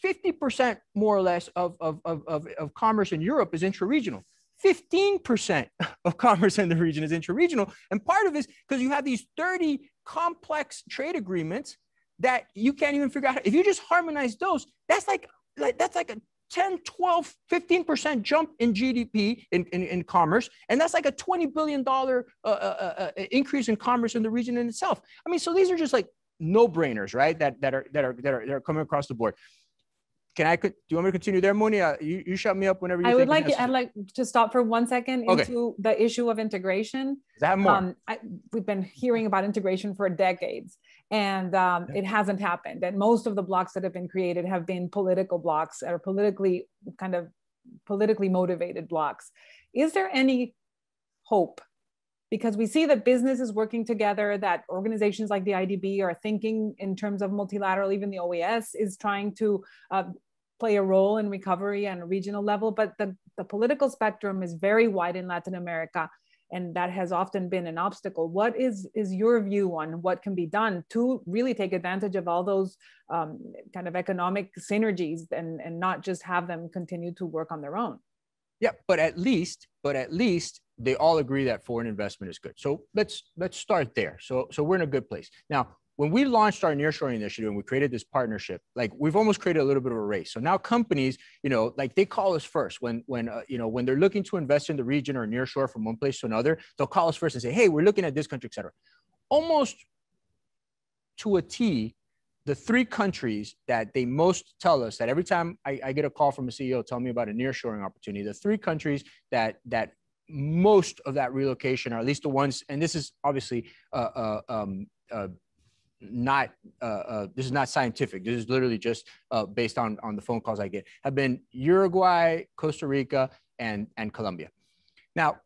fifty percent more or less of, of, of, of, of commerce in Europe is intra-regional. fifteen percent of commerce in the region is intra-regional. And part of it is because you have these thirty complex trade agreements that you can't even figure out. If you just harmonize those, that's like, like that's like a ten, twelve, fifteen percent jump in G D P in, in, in commerce. And that's like a twenty billion dollars uh, uh, uh, increase in commerce in the region in itself. I mean, so these are just like no-brainers, right? That, that, are, that, are, that, are, that are coming across the board. Can I, do you want me to continue there, Muni? You, you shut me up whenever you I think would like I'd like to stop for one second okay. into the issue of integration. Is that more? Um, I, we've been hearing about integration for decades, and um, yeah. it hasn't happened. And most of the blocks that have been created have been political blocks or politically kind of politically motivated blocks. Is there any hope? Because we see that business is working together, that organizations like the I D B are thinking in terms of multilateral, even the O A S is trying to uh, play a role in recovery on a regional level, but the, the political spectrum is very wide in Latin America, and that has often been an obstacle. What is, is your view on what can be done to really take advantage of all those um, kind of economic synergies and, and not just have them continue to work on their own? Yeah, but at least, but at least they all agree that foreign investment is good. So let's let's start there. So so we're in a good place. Now, when we launched our nearshoring initiative and we created this partnership, like we've almost created a little bit of a race. So now companies, you know, like they call us first when when uh, you know, when they're looking to invest in the region or nearshore from one place to another, they'll call us first and say, "Hey, we're looking at this country, et cetera" Almost to a T, the three countries that they most tell us that every time I, I get a call from a C E O, tell me about a nearshoring opportunity, the three countries that that most of that relocation, or at least the ones, and this is obviously uh, uh, um, uh, not uh, uh, this is not scientific. This is literally just uh, based on on the phone calls I get. Have been Uruguay, Costa Rica, and and Colombia. Now,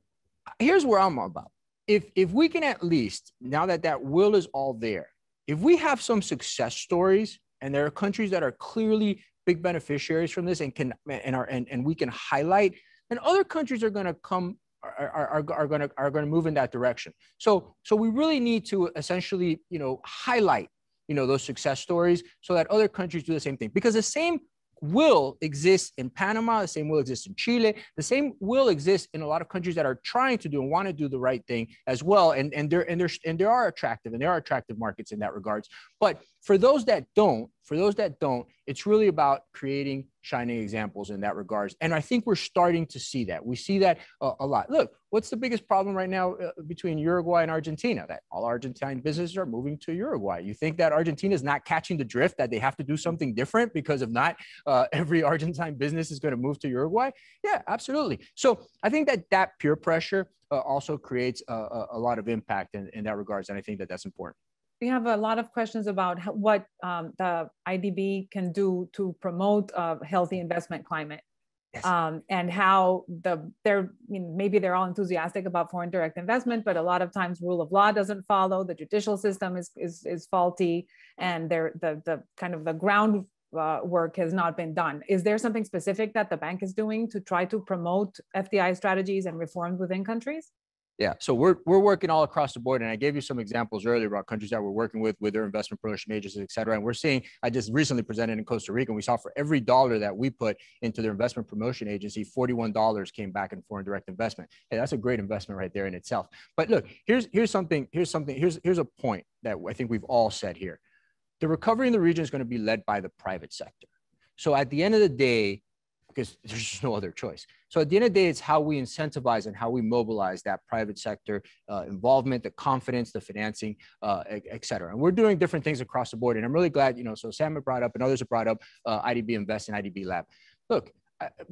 here's where I'm about. If if we can at least now that that will is all there, if we have some success stories, and there are countries that are clearly big beneficiaries from this, and can and are and and we can highlight, then other countries are going to come. Are, are, are going to are going to move in that direction. So so we really need to essentially, you know, highlight, you know, those success stories so that other countries do the same thing, because the same will exists in Panama, the same will exists in Chile, the same will exists in a lot of countries that are trying to do and want to do the right thing as well. And and there and there and there are attractive and there are attractive markets in that regards. But for those that don't, for those that don't, it's really about creating shining examples in that regards. And I think we're starting to see that. We see that uh, a lot. Look, what's the biggest problem right now uh, between Uruguay and Argentina? That all Argentine businesses are moving to Uruguay. You think that Argentina is not catching the drift, that they have to do something different because if not, uh, every Argentine business is going to move to Uruguay? Yeah, absolutely. So I think that that peer pressure uh, also creates a, a, a lot of impact in, in that regards. And I think that that's important. We have a lot of questions about how, what um, the I D B can do to promote a healthy investment climate, yes. um, and how the they're I mean, maybe they're all enthusiastic about foreign direct investment, but a lot of times rule of law doesn't follow. The judicial system is is, is faulty, and they're, the the kind of the ground uh, work has not been done. Is there something specific that the bank is doing to try to promote F D I strategies and reforms within countries? Yeah, so we're, we're working all across the board. And I gave you some examples earlier about countries that we're working with, with their investment promotion agencies, et cetera. And we're seeing, I just recently presented in Costa Rica, and we saw for every dollar that we put into their investment promotion agency, forty-one dollars came back in foreign direct investment. Hey, that's a great investment right there in itself. But look, here's, here's something, here's something, here's, here's a point that I think we've all said here. The recovery in the region is going to be led by the private sector. So at the end of the day, because there's just no other choice. So at the end of the day, it's how we incentivize and how we mobilize that private sector uh, involvement, the confidence, the financing, uh, et, et cetera. And we're doing different things across the board. And I'm really glad, you know, so Sam brought up and others have brought up uh, I D B Invest and I D B Lab. Look,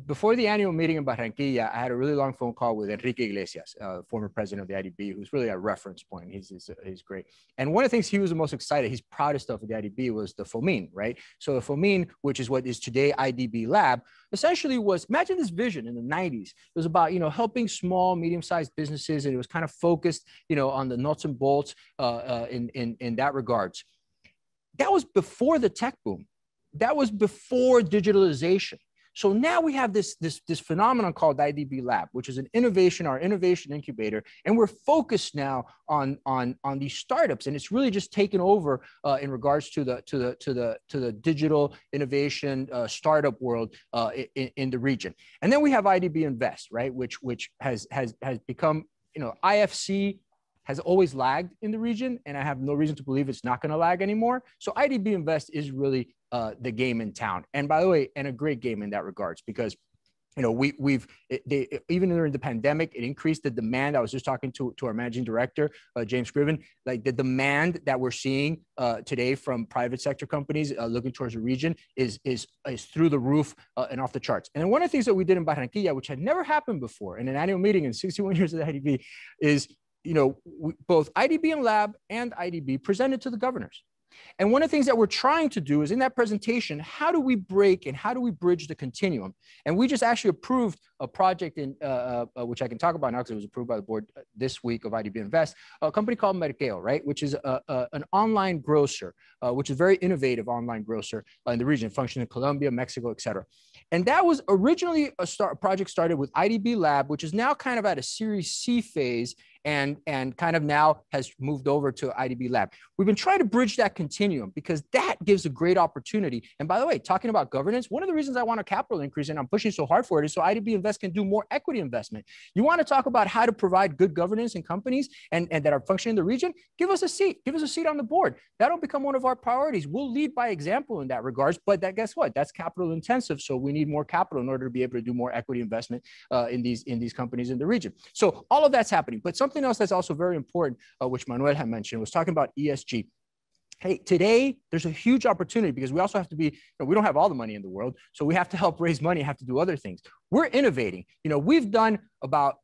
before the annual meeting in Barranquilla, I had a really long phone call with Enrique Iglesias, uh, former president of the I D B, who's really a reference point. He's, he's, he's great. And one of the things he was the most excited, he's proudest of the I D B was the FOMIN, right? So the FOMIN, which is what is today I D B Lab, essentially was, imagine this vision in the nineties. It was about, you know, helping small, medium-sized businesses, and it was kind of focused, you know, on the nuts and bolts uh, uh, in, in, in that regards. That was before the tech boom. That was before digitalization. So now we have this, this, this phenomenon called I D B Lab, which is an innovation, our innovation incubator. And we're focused now on, on, on these startups. And it's really just taken over uh, in regards to the, to the, to the, to the digital innovation uh, startup world uh, in, in the region. And then we have I D B Invest, right? Which, which has, has, has become, you know, I F C has always lagged in the region. And I have no reason to believe it's not going to lag anymore. So I D B Invest is really Uh, the game in town, and by the way, and a great game in that regards, because you know we we've it, they, even during the pandemic, it increased the demand. I was just talking to to our managing director, uh, James Scriven, like the demand that we're seeing uh, today from private sector companies uh, looking towards the region is is is through the roof uh, and off the charts. And one of the things that we did in Barranquilla, which had never happened before in an annual meeting in sixty-one years of the I D B, is you know we, both I D B and Lab and I D B presented to the governors. And one of the things that we're trying to do is in that presentation, how do we break and how do we bridge the continuum? And we just actually approved a project in, uh, uh, which I can talk about now because it was approved by the board this week of I D B Invest, a company called Merkeo, right? Which is a, a, an online grocer, uh, which is a very innovative online grocer uh, in the region, functioning in Colombia, Mexico, et cetera. And that was originally a, start, a project started with I D B Lab, which is now kind of at a Series C phase. And, and kind of now has moved over to I D B Lab. We've been trying to bridge that continuum because that gives a great opportunity. And by the way, talking about governance, one of the reasons I want a capital increase and I'm pushing so hard for it is so I D B Invest can do more equity investment. You want to talk about how to provide good governance in companies and, and that are functioning in the region? Give us a seat. Give us a seat on the board. That'll become one of our priorities. We'll lead by example in that regards, but that guess what? That's capital intensive. So we need more capital in order to be able to do more equity investment uh, in, these, in these companies in the region. So all of that's happening, but something else that's also very important, uh, which Manuel had mentioned, was talking about E S G. Hey, today, there's a huge opportunity because we also have to be, you know, we don't have all the money in the world, so we have to help raise money, have to do other things. We're innovating. You know, we've done about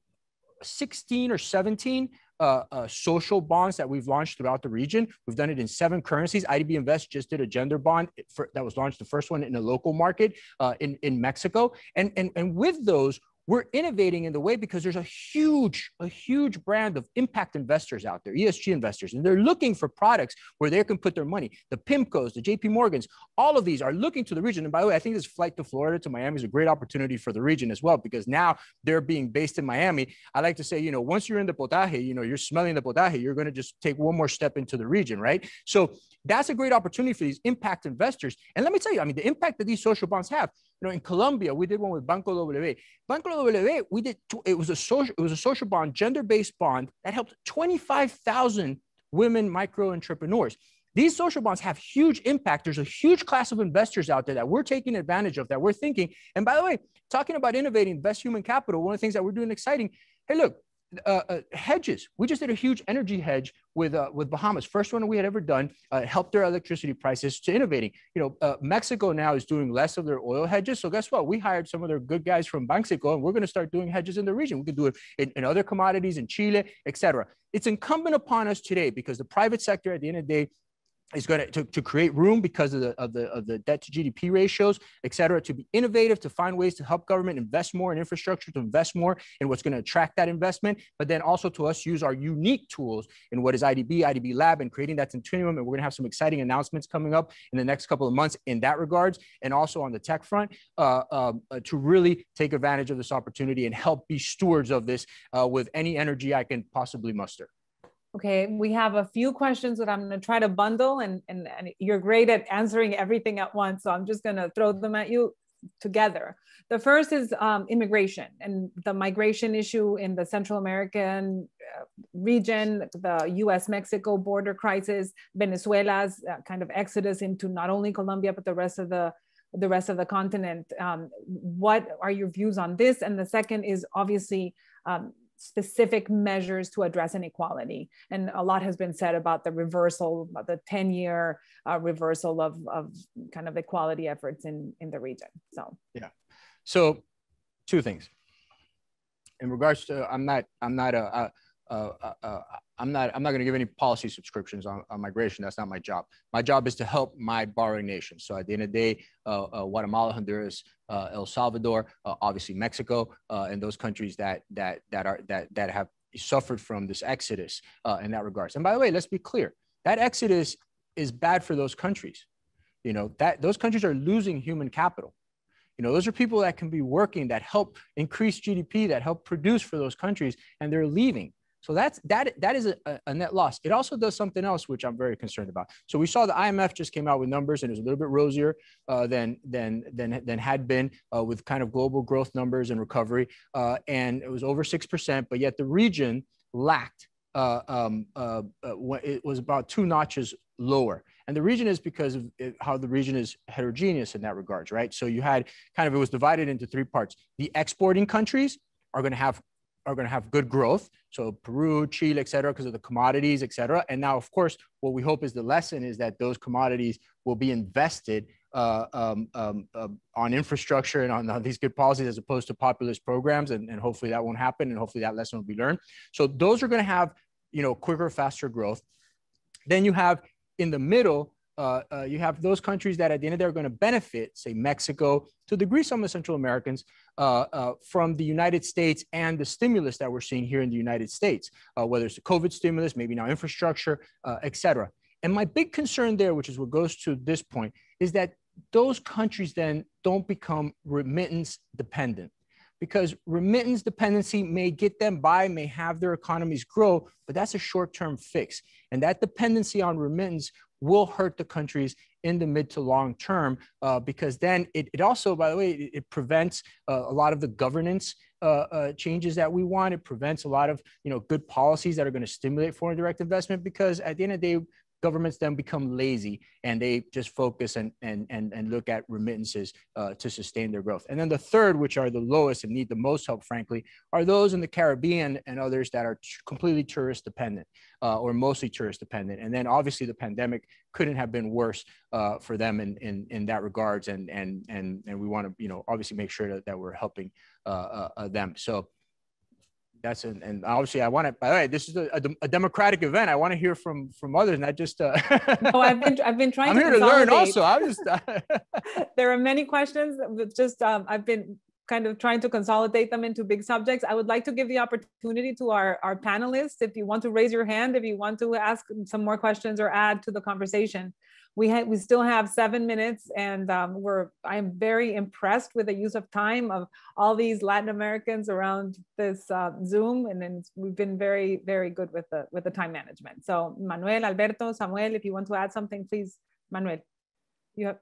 sixteen or seventeen Uh, uh, social bonds that we've launched throughout the region. We've done it in seven currencies. I D B Invest just did a gender bond for, that was launched, the first one in a local market uh, in, in Mexico. And, and, and with those, we're innovating in the way because there's a huge, a huge brand of impact investors out there, E S G investors, and they're looking for products where they can put their money. The PIMCOs, the J P Morgans, all of these are looking to the region. And by the way, I think this flight to Florida, to Miami is a great opportunity for the region as well, because now they're being based in Miami. I like to say, you know, once you're in the potaje, you know, you're smelling the potaje, you're going to just take one more step into the region, right? So that's a great opportunity for these impact investors. And let me tell you, I mean, the impact that these social bonds have. You know, in Colombia, we did one with Banco W. Banco W, we did, two, it was a social, it was a social bond, gender-based bond that helped twenty-five thousand women micro entrepreneurs. These social bonds have huge impact. There's a huge class of investors out there that we're taking advantage of, that we're thinking. And by the way, talking about innovating, best human capital, one of the things that we're doing exciting, hey, look, Uh, uh, hedges. We just did a huge energy hedge with uh, with Bahamas, first one we had ever done. Uh, helped their electricity prices to innovating. You know, uh, Mexico now is doing less of their oil hedges. So guess what? We hired some of their good guys from Banxico, and we're going to start doing hedges in the region. We could do it in, in other commodities, in Chile, et cetera. It's incumbent upon us today because the private sector, at the end of the day, is going to, to, to create room because of the, of the, of the debt to G D P ratios, et cetera, to be innovative, to find ways to help government invest more in infrastructure, to invest more in what's going to attract that investment, but then also to us use our unique tools in what is I D B, I D B Lab, and creating that continuum. And we're going to have some exciting announcements coming up in the next couple of months in that regards, and also on the tech front uh, uh, to really take advantage of this opportunity and help be stewards of this uh, with any energy I can possibly muster. Okay, we have a few questions that I'm going to try to bundle, and, and, and you're great at answering everything at once, so I'm just going to throw them at you together. The first is um, immigration and the migration issue in the Central American region, the U S Mexico border crisis, Venezuela's uh, kind of exodus into not only Colombia, but the rest of the the rest of the continent. Um, what are your views on this? And the second is obviously um, specific measures to address inequality. And a lot has been said about the reversal, about the ten-year uh, reversal of, of kind of equality efforts in, in the region, so. Yeah, so two things. In regards to, I'm not, I'm not a, a Uh, uh, uh, I'm not, I'm not going to give any policy subscriptions on, on migration. That's not my job. My job is to help my borrowing nations. So at the end of the day, uh, uh, Guatemala, Honduras, uh, El Salvador, uh, obviously Mexico, uh, and those countries that, that, that, are, that, that have suffered from this exodus uh, in that regards. And by the way, let's be clear. That exodus is bad for those countries. You know, that, those countries are losing human capital. You know, those are people that can be working, that help increase G D P, that help produce for those countries, and they're leaving. So that's, that, that is a, a net loss. It also does something else, which I'm very concerned about. So we saw the I M F just came out with numbers, and it was a little bit rosier uh, than, than, than, than had been uh, with kind of global growth numbers and recovery. Uh, and it was over six percent, but yet the region lacked. Uh, um, uh, uh, it was about two notches lower. And the region is because of it, how the region is heterogeneous in that regards, right? So you had kind of, it was divided into three parts. The exporting countries are going to have are going to have good growth. So Peru, Chile, et cetera, because of the commodities, et cetera. And now, of course, what we hope is the lesson is that those commodities will be invested uh, um, um, uh, on infrastructure and on, on these good policies as opposed to populist programs. And, and hopefully that won't happen. And hopefully that lesson will be learned. So those are going to have, you know, quicker, faster growth. Then you have in the middle, Uh, uh, you have those countries that at the end of the day are going to benefit, say Mexico, to a degree some of the Central Americans, uh, uh, from the United States and the stimulus that we're seeing here in the United States, uh, whether it's the COVID stimulus, maybe now infrastructure, uh, et cetera. And my big concern there, which is what goes to this point, is that those countries then don't become remittance dependent, because remittance dependency may get them by, may have their economies grow, but that's a short-term fix. And that dependency on remittance will hurt the countries in the mid to long term, uh, because then it, it also, by the way, it, it prevents uh, a lot of the governance uh, uh, changes that we want. It prevents a lot of, you know, good policies that are going to stimulate foreign direct investment, because at the end of the day, governments then become lazy and they just focus and, and, and, and look at remittances uh, to sustain their growth. And then the third, which are the lowest and need the most help, frankly, are those in the Caribbean and others that are completely tourist dependent uh, or mostly tourist dependent. And then obviously the pandemic couldn't have been worse uh, for them in, in, in that regards. And, and, and, and we want to, you know, obviously make sure that, that we're helping uh, uh, them. So that's an, and obviously I want to, by the way, this is a, a, a democratic event. I want to hear from, from others, not just. Uh, no, I've been, I've been trying I'm to, here to learn also. I'm just, uh... There are many questions, but just, um, I've been kind of trying to consolidate them into big subjects. I would like to give the opportunity to our, our panelists. If you want to raise your hand, if you want to ask some more questions or add to the conversation, we ha we still have seven minutes and um, we're, I'm very impressed with the use of time of all these Latin Americans around this uh, Zoom. And then we've been very, very good with the, with the time management. So Manuel, Alberto, Samuel, if you want to add something, please, Manuel, you have.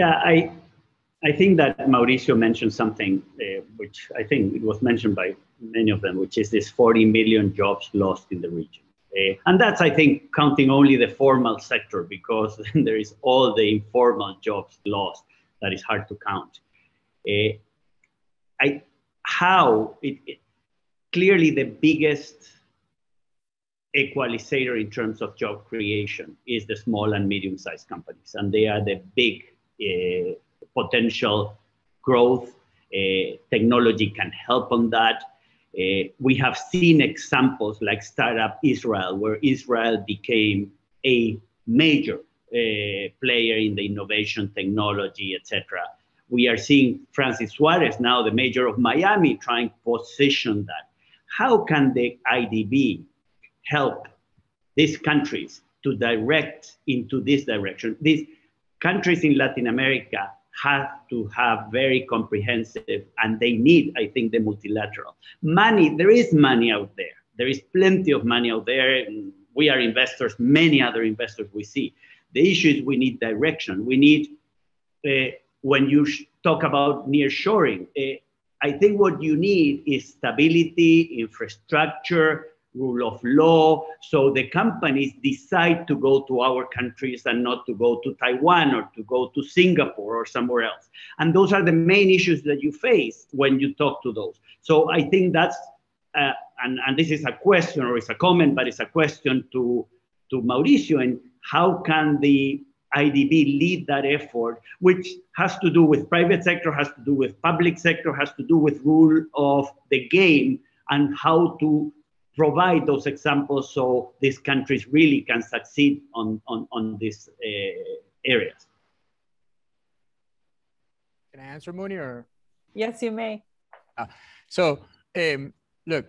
Yeah, I, I think that Mauricio mentioned something, uh, which I think it was mentioned by many of them, which is this forty million jobs lost in the region. Uh, and that's, I think, counting only the formal sector, because there is all the informal jobs lost that is hard to count. Uh, I, how it, it, clearly the biggest equalizer in terms of job creation is the small and medium-sized companies, and they are the big uh, potential growth. Uh, technology can help on that. Uh, we have seen examples like Startup Israel, where Israel became a major uh, player in the innovation, technology, et cetera. We are seeing Francis Suarez now, the mayor of Miami, trying to position that. How can the I D B help these countries to direct into this direction? These countries in Latin America have to have very comprehensive, and they need, I think, the multilateral. Money, there is money out there. There is plenty of money out there. We are investors, many other investors we see. The issue is we need direction. We need, uh, when you talk about nearshoring, uh, I think what you need is stability, infrastructure, rule of law. So the companies decide to go to our countries and not to go to Taiwan or to go to Singapore or somewhere else. And those are the main issues that you face when you talk to those. So I think that's, uh, and, and this is a question or it's a comment, but it's a question to, to Mauricio, and how can the I D B lead that effort, which has to do with private sector, has to do with public sector, has to do with rule of the game, and how to provide those examples so these countries really can succeed on, on, on these uh, areas. Can I answer, Muni, or? Yes, you may. Uh, so um, look,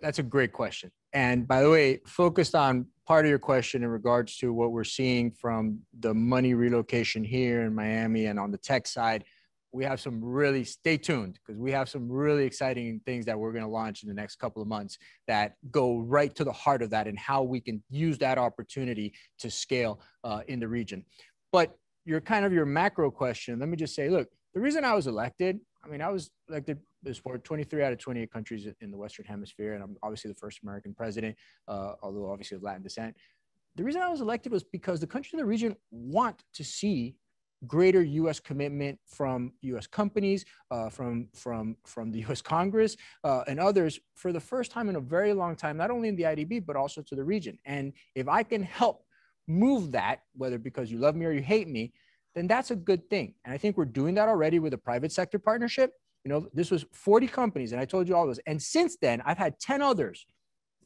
that's a great question. And by the way, focused on part of your question in regards to what we're seeing from the money relocation here in Miami and on the tech side, we have some really, stay tuned, because we have some really exciting things that we're going to launch in the next couple of months that go right to the heart of that and how we can use that opportunity to scale uh, in the region. But your kind of your macro question, let me just say, look, the reason I was elected, I mean, I was elected this board, twenty-three out of twenty-eight countries in the Western Hemisphere, and I'm obviously the first American president, uh, although obviously of Latin descent. The reason I was elected was because the countries in the region want to see greater U S commitment from U S companies, uh, from, from, from the U S Congress uh, and others for the first time in a very long time, not only in the I D B, but also to the region. And if I can help move that, whether because you love me or you hate me, then that's a good thing. And I think we're doing that already with a private sector partnership. You know, this was forty companies, and I told you all this. And since then, I've had ten others,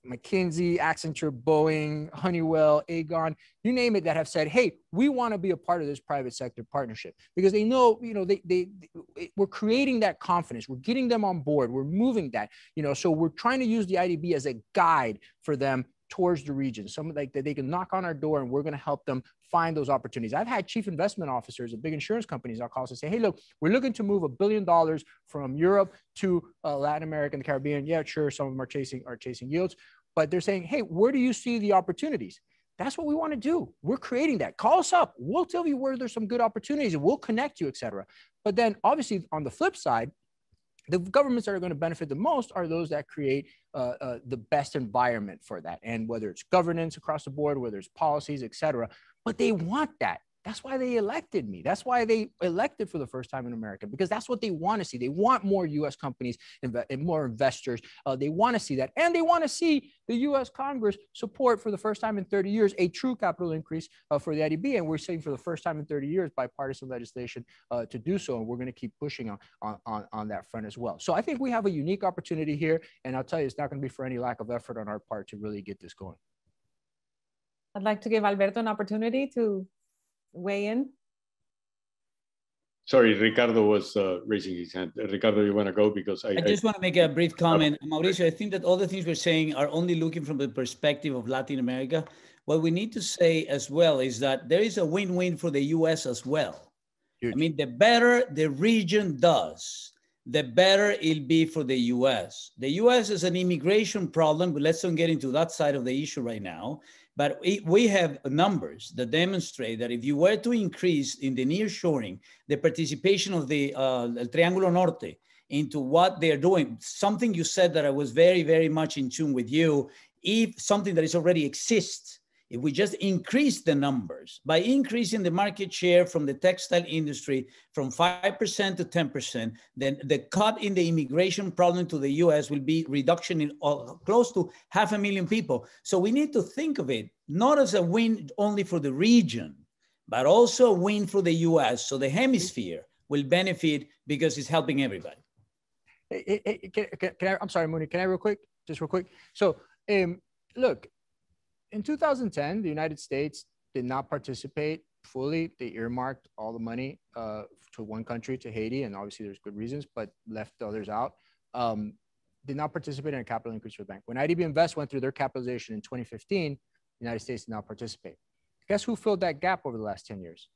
McKinsey, Accenture, Boeing, Honeywell, Aegon, you name it, that have said, hey, we want to be a part of this private sector partnership, because they know, you know, they, they, they, we're creating that confidence. We're getting them on board. We're moving that, you know, so we're trying to use the I D B as a guide for them towards the region. Some like that they can knock on our door and we're going to help them find those opportunities. I've had chief investment officers of big insurance companies, I'll call us and say, hey, look, we're looking to move a billion dollars from Europe to uh, Latin America and the Caribbean. Yeah, sure. Some of them are chasing, are chasing yields, but they're saying, hey, where do you see the opportunities? That's what we want to do. We're creating that. Call us up. We'll tell you where there's some good opportunities and we'll connect you, et cetera. But then obviously on the flip side, the governments that are going to benefit the most are those that create uh, uh, the best environment for that. And whether it's governance across the board, whether it's policies, et cetera, but they want that. That's why they elected me. That's why they elected for the first time in America, because that's what they want to see. They want more U S companies and more investors. Uh, they want to see that. And they want to see the U S Congress support for the first time in thirty years, a true capital increase uh, for the I D B. And we're seeing for the first time in thirty years, bipartisan legislation uh, to do so. And we're going to keep pushing on, on, on that front as well. So I think we have a unique opportunity here. And I'll tell you, it's not going to be for any lack of effort on our part to really get this going. I'd like to give Alberto an opportunity to weigh in. Sorry, Ricardo was uh, raising his hand. Ricardo, you want to go? Because I, I just I... want to make a brief comment. Okay. Mauricio, I think that all the things we're saying are only looking from the perspective of Latin America. What we need to say as well is that there is a win-win for the U S as well. Huge. I mean, the better the region does, the better it'll be for the U S. The U S is an immigration problem, but let's not get into that side of the issue right now. But we have numbers that demonstrate that if you were to increase in the nearshoring, the participation of the uh, Triángulo Norte into what they're doing, something you said that I was very, very much in tune with you, if something that is already exists, if we just increase the numbers by increasing the market share from the textile industry from five percent to ten percent, then the cut in the immigration problem to the U S will be reduction in all, close to half a million people. So we need to think of it not as a win only for the region, but also a win for the U S. So the hemisphere will benefit because it's helping everybody. Hey, hey, can, can, can I, I'm sorry, Muni, can I real quick, just real quick? So um, look, in two thousand ten, the United States did not participate fully. They earmarked all the money uh, to one country, to Haiti, and obviously there's good reasons, but left others out. Um, did not participate in a capital increase for the bank. When I D B Invest went through their capitalization in twenty fifteen, the United States did not participate. Guess who filled that gap over the last ten years?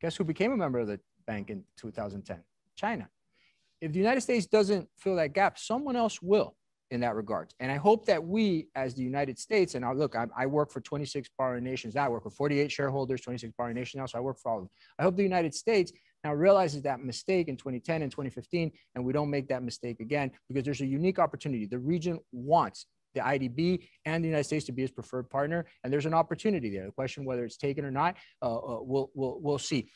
Guess who became a member of the bank in two thousand ten? China. If the United States doesn't fill that gap, someone else will, in that regard. And I hope that we, as the United States, and I'll look, I, I work for twenty-six borrowing nations now, I work for forty-eight shareholders, twenty-six borrowing nations now, so I work for all of them. I hope the United States now realizes that mistake in twenty ten and twenty fifteen, and we don't make that mistake again, because there's a unique opportunity. The region wants the I D B and the United States to be its preferred partner. And there's an opportunity there. The question whether it's taken or not, uh, uh, we'll, we'll, we'll see.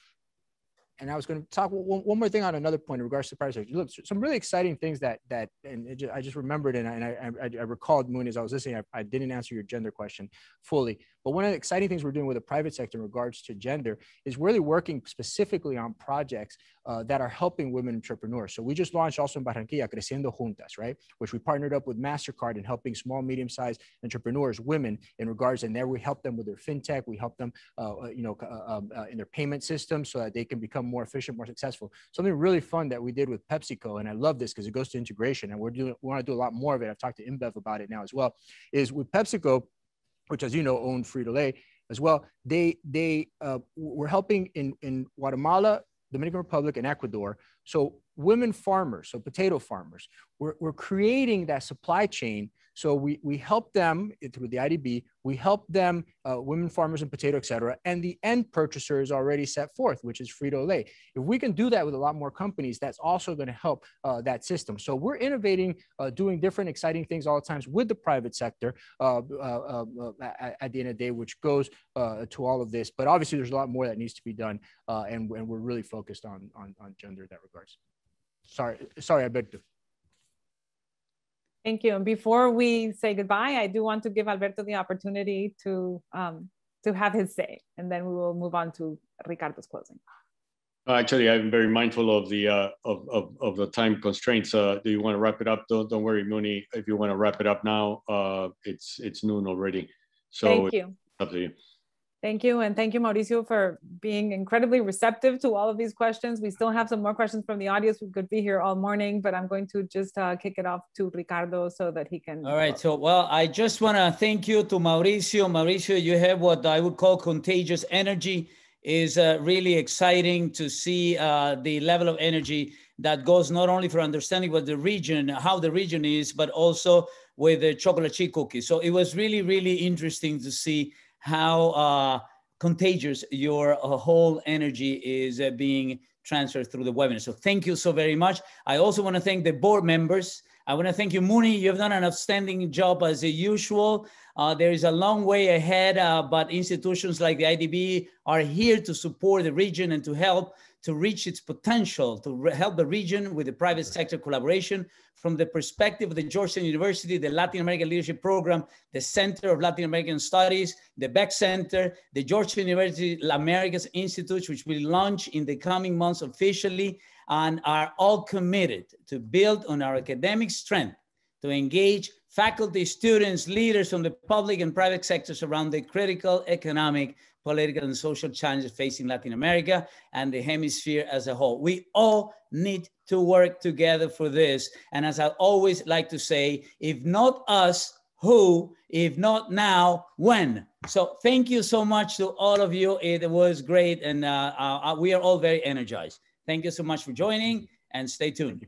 And I was going to talk one, one more thing on another point in regards to price. Look, some really exciting things that, that and it just, I just remembered and I, and I, I recalled, Moon, as I was listening, I, I didn't answer your gender question fully. But one of the exciting things we're doing with the private sector in regards to gender is really working specifically on projects uh, that are helping women entrepreneurs. So we just launched also in Barranquilla, Creciendo Juntas, right? Which we partnered up with MasterCard in helping small, medium-sized entrepreneurs, women, in regards, and there we help them with their fintech. We help them, uh, you know, uh, uh, in their payment system so that they can become more efficient, more successful. Something really fun that we did with PepsiCo, and I love this because it goes to integration, and we're doing, we want to do a lot more of it. I've talked to InBev about it now as well, is with PepsiCo, which, as you know, owned Frito-Lay as well. They they uh, were helping in, in Guatemala, Dominican Republic, and Ecuador. So women farmers, so potato farmers, we're, we're creating that supply chain. So we, we help them through the I D B, we help them, uh, women farmers and potato, et cetera. And the end purchaser is already set forth, which is Frito-Lay. If we can do that with a lot more companies, that's also going to help uh, that system. So we're innovating, uh, doing different exciting things all the times with the private sector uh, uh, uh, at, at the end of the day, which goes uh, to all of this. But obviously there's a lot more that needs to be done. Uh, and, and we're really focused on, on, on gender in that regards. Sorry, sorry, Alberto. Thank you. And before we say goodbye, I do want to give Alberto the opportunity to, um, to have his say, and then we will move on to Ricardo's closing. Actually, I'm very mindful of the, uh, of, of, of the time constraints. Uh, do you want to wrap it up? Don't, don't worry, Muni. If you want to wrap it up now, uh, it's, it's noon already. So thank you. It's up to you. Thank you. And thank you, Mauricio, for being incredibly receptive to all of these questions. We still have some more questions from the audience. We could be here all morning, but I'm going to just uh, kick it off to Ricardo so that he can. All right. So, well, I just want to thank you to Mauricio. Mauricio, you have what I would call contagious energy. It's uh, really exciting to see uh, the level of energy that goes not only for understanding what the region, how the region is, but also with the chocolate chip cookies. So it was really, really interesting to see how uh, contagious your uh, whole energy is uh, being transferred through the webinar. So thank you so very much. I also want to thank the board members. I want to thank you, Muni. You've done an outstanding job as usual. Uh, there is a long way ahead, uh, but institutions like the I D B are here to support the region and to help to reach its potential, to help the region with the private sector collaboration from the perspective of the Georgetown University, the Latin American Leadership Program, the Center of Latin American Studies, the Beck Center, the Georgetown University Americas Institute, which will launch in the coming months officially, and are all committed to build on our academic strength to engage faculty, students, leaders from the public and private sectors around the critical economic, political, and social challenges facing Latin America and the hemisphere as a whole. We all need to work together for this. And as I always like to say, if not us, who? If not now, when? So thank you so much to all of you. It was great. And uh, uh, we are all very energized. Thank you so much for joining, and stay tuned.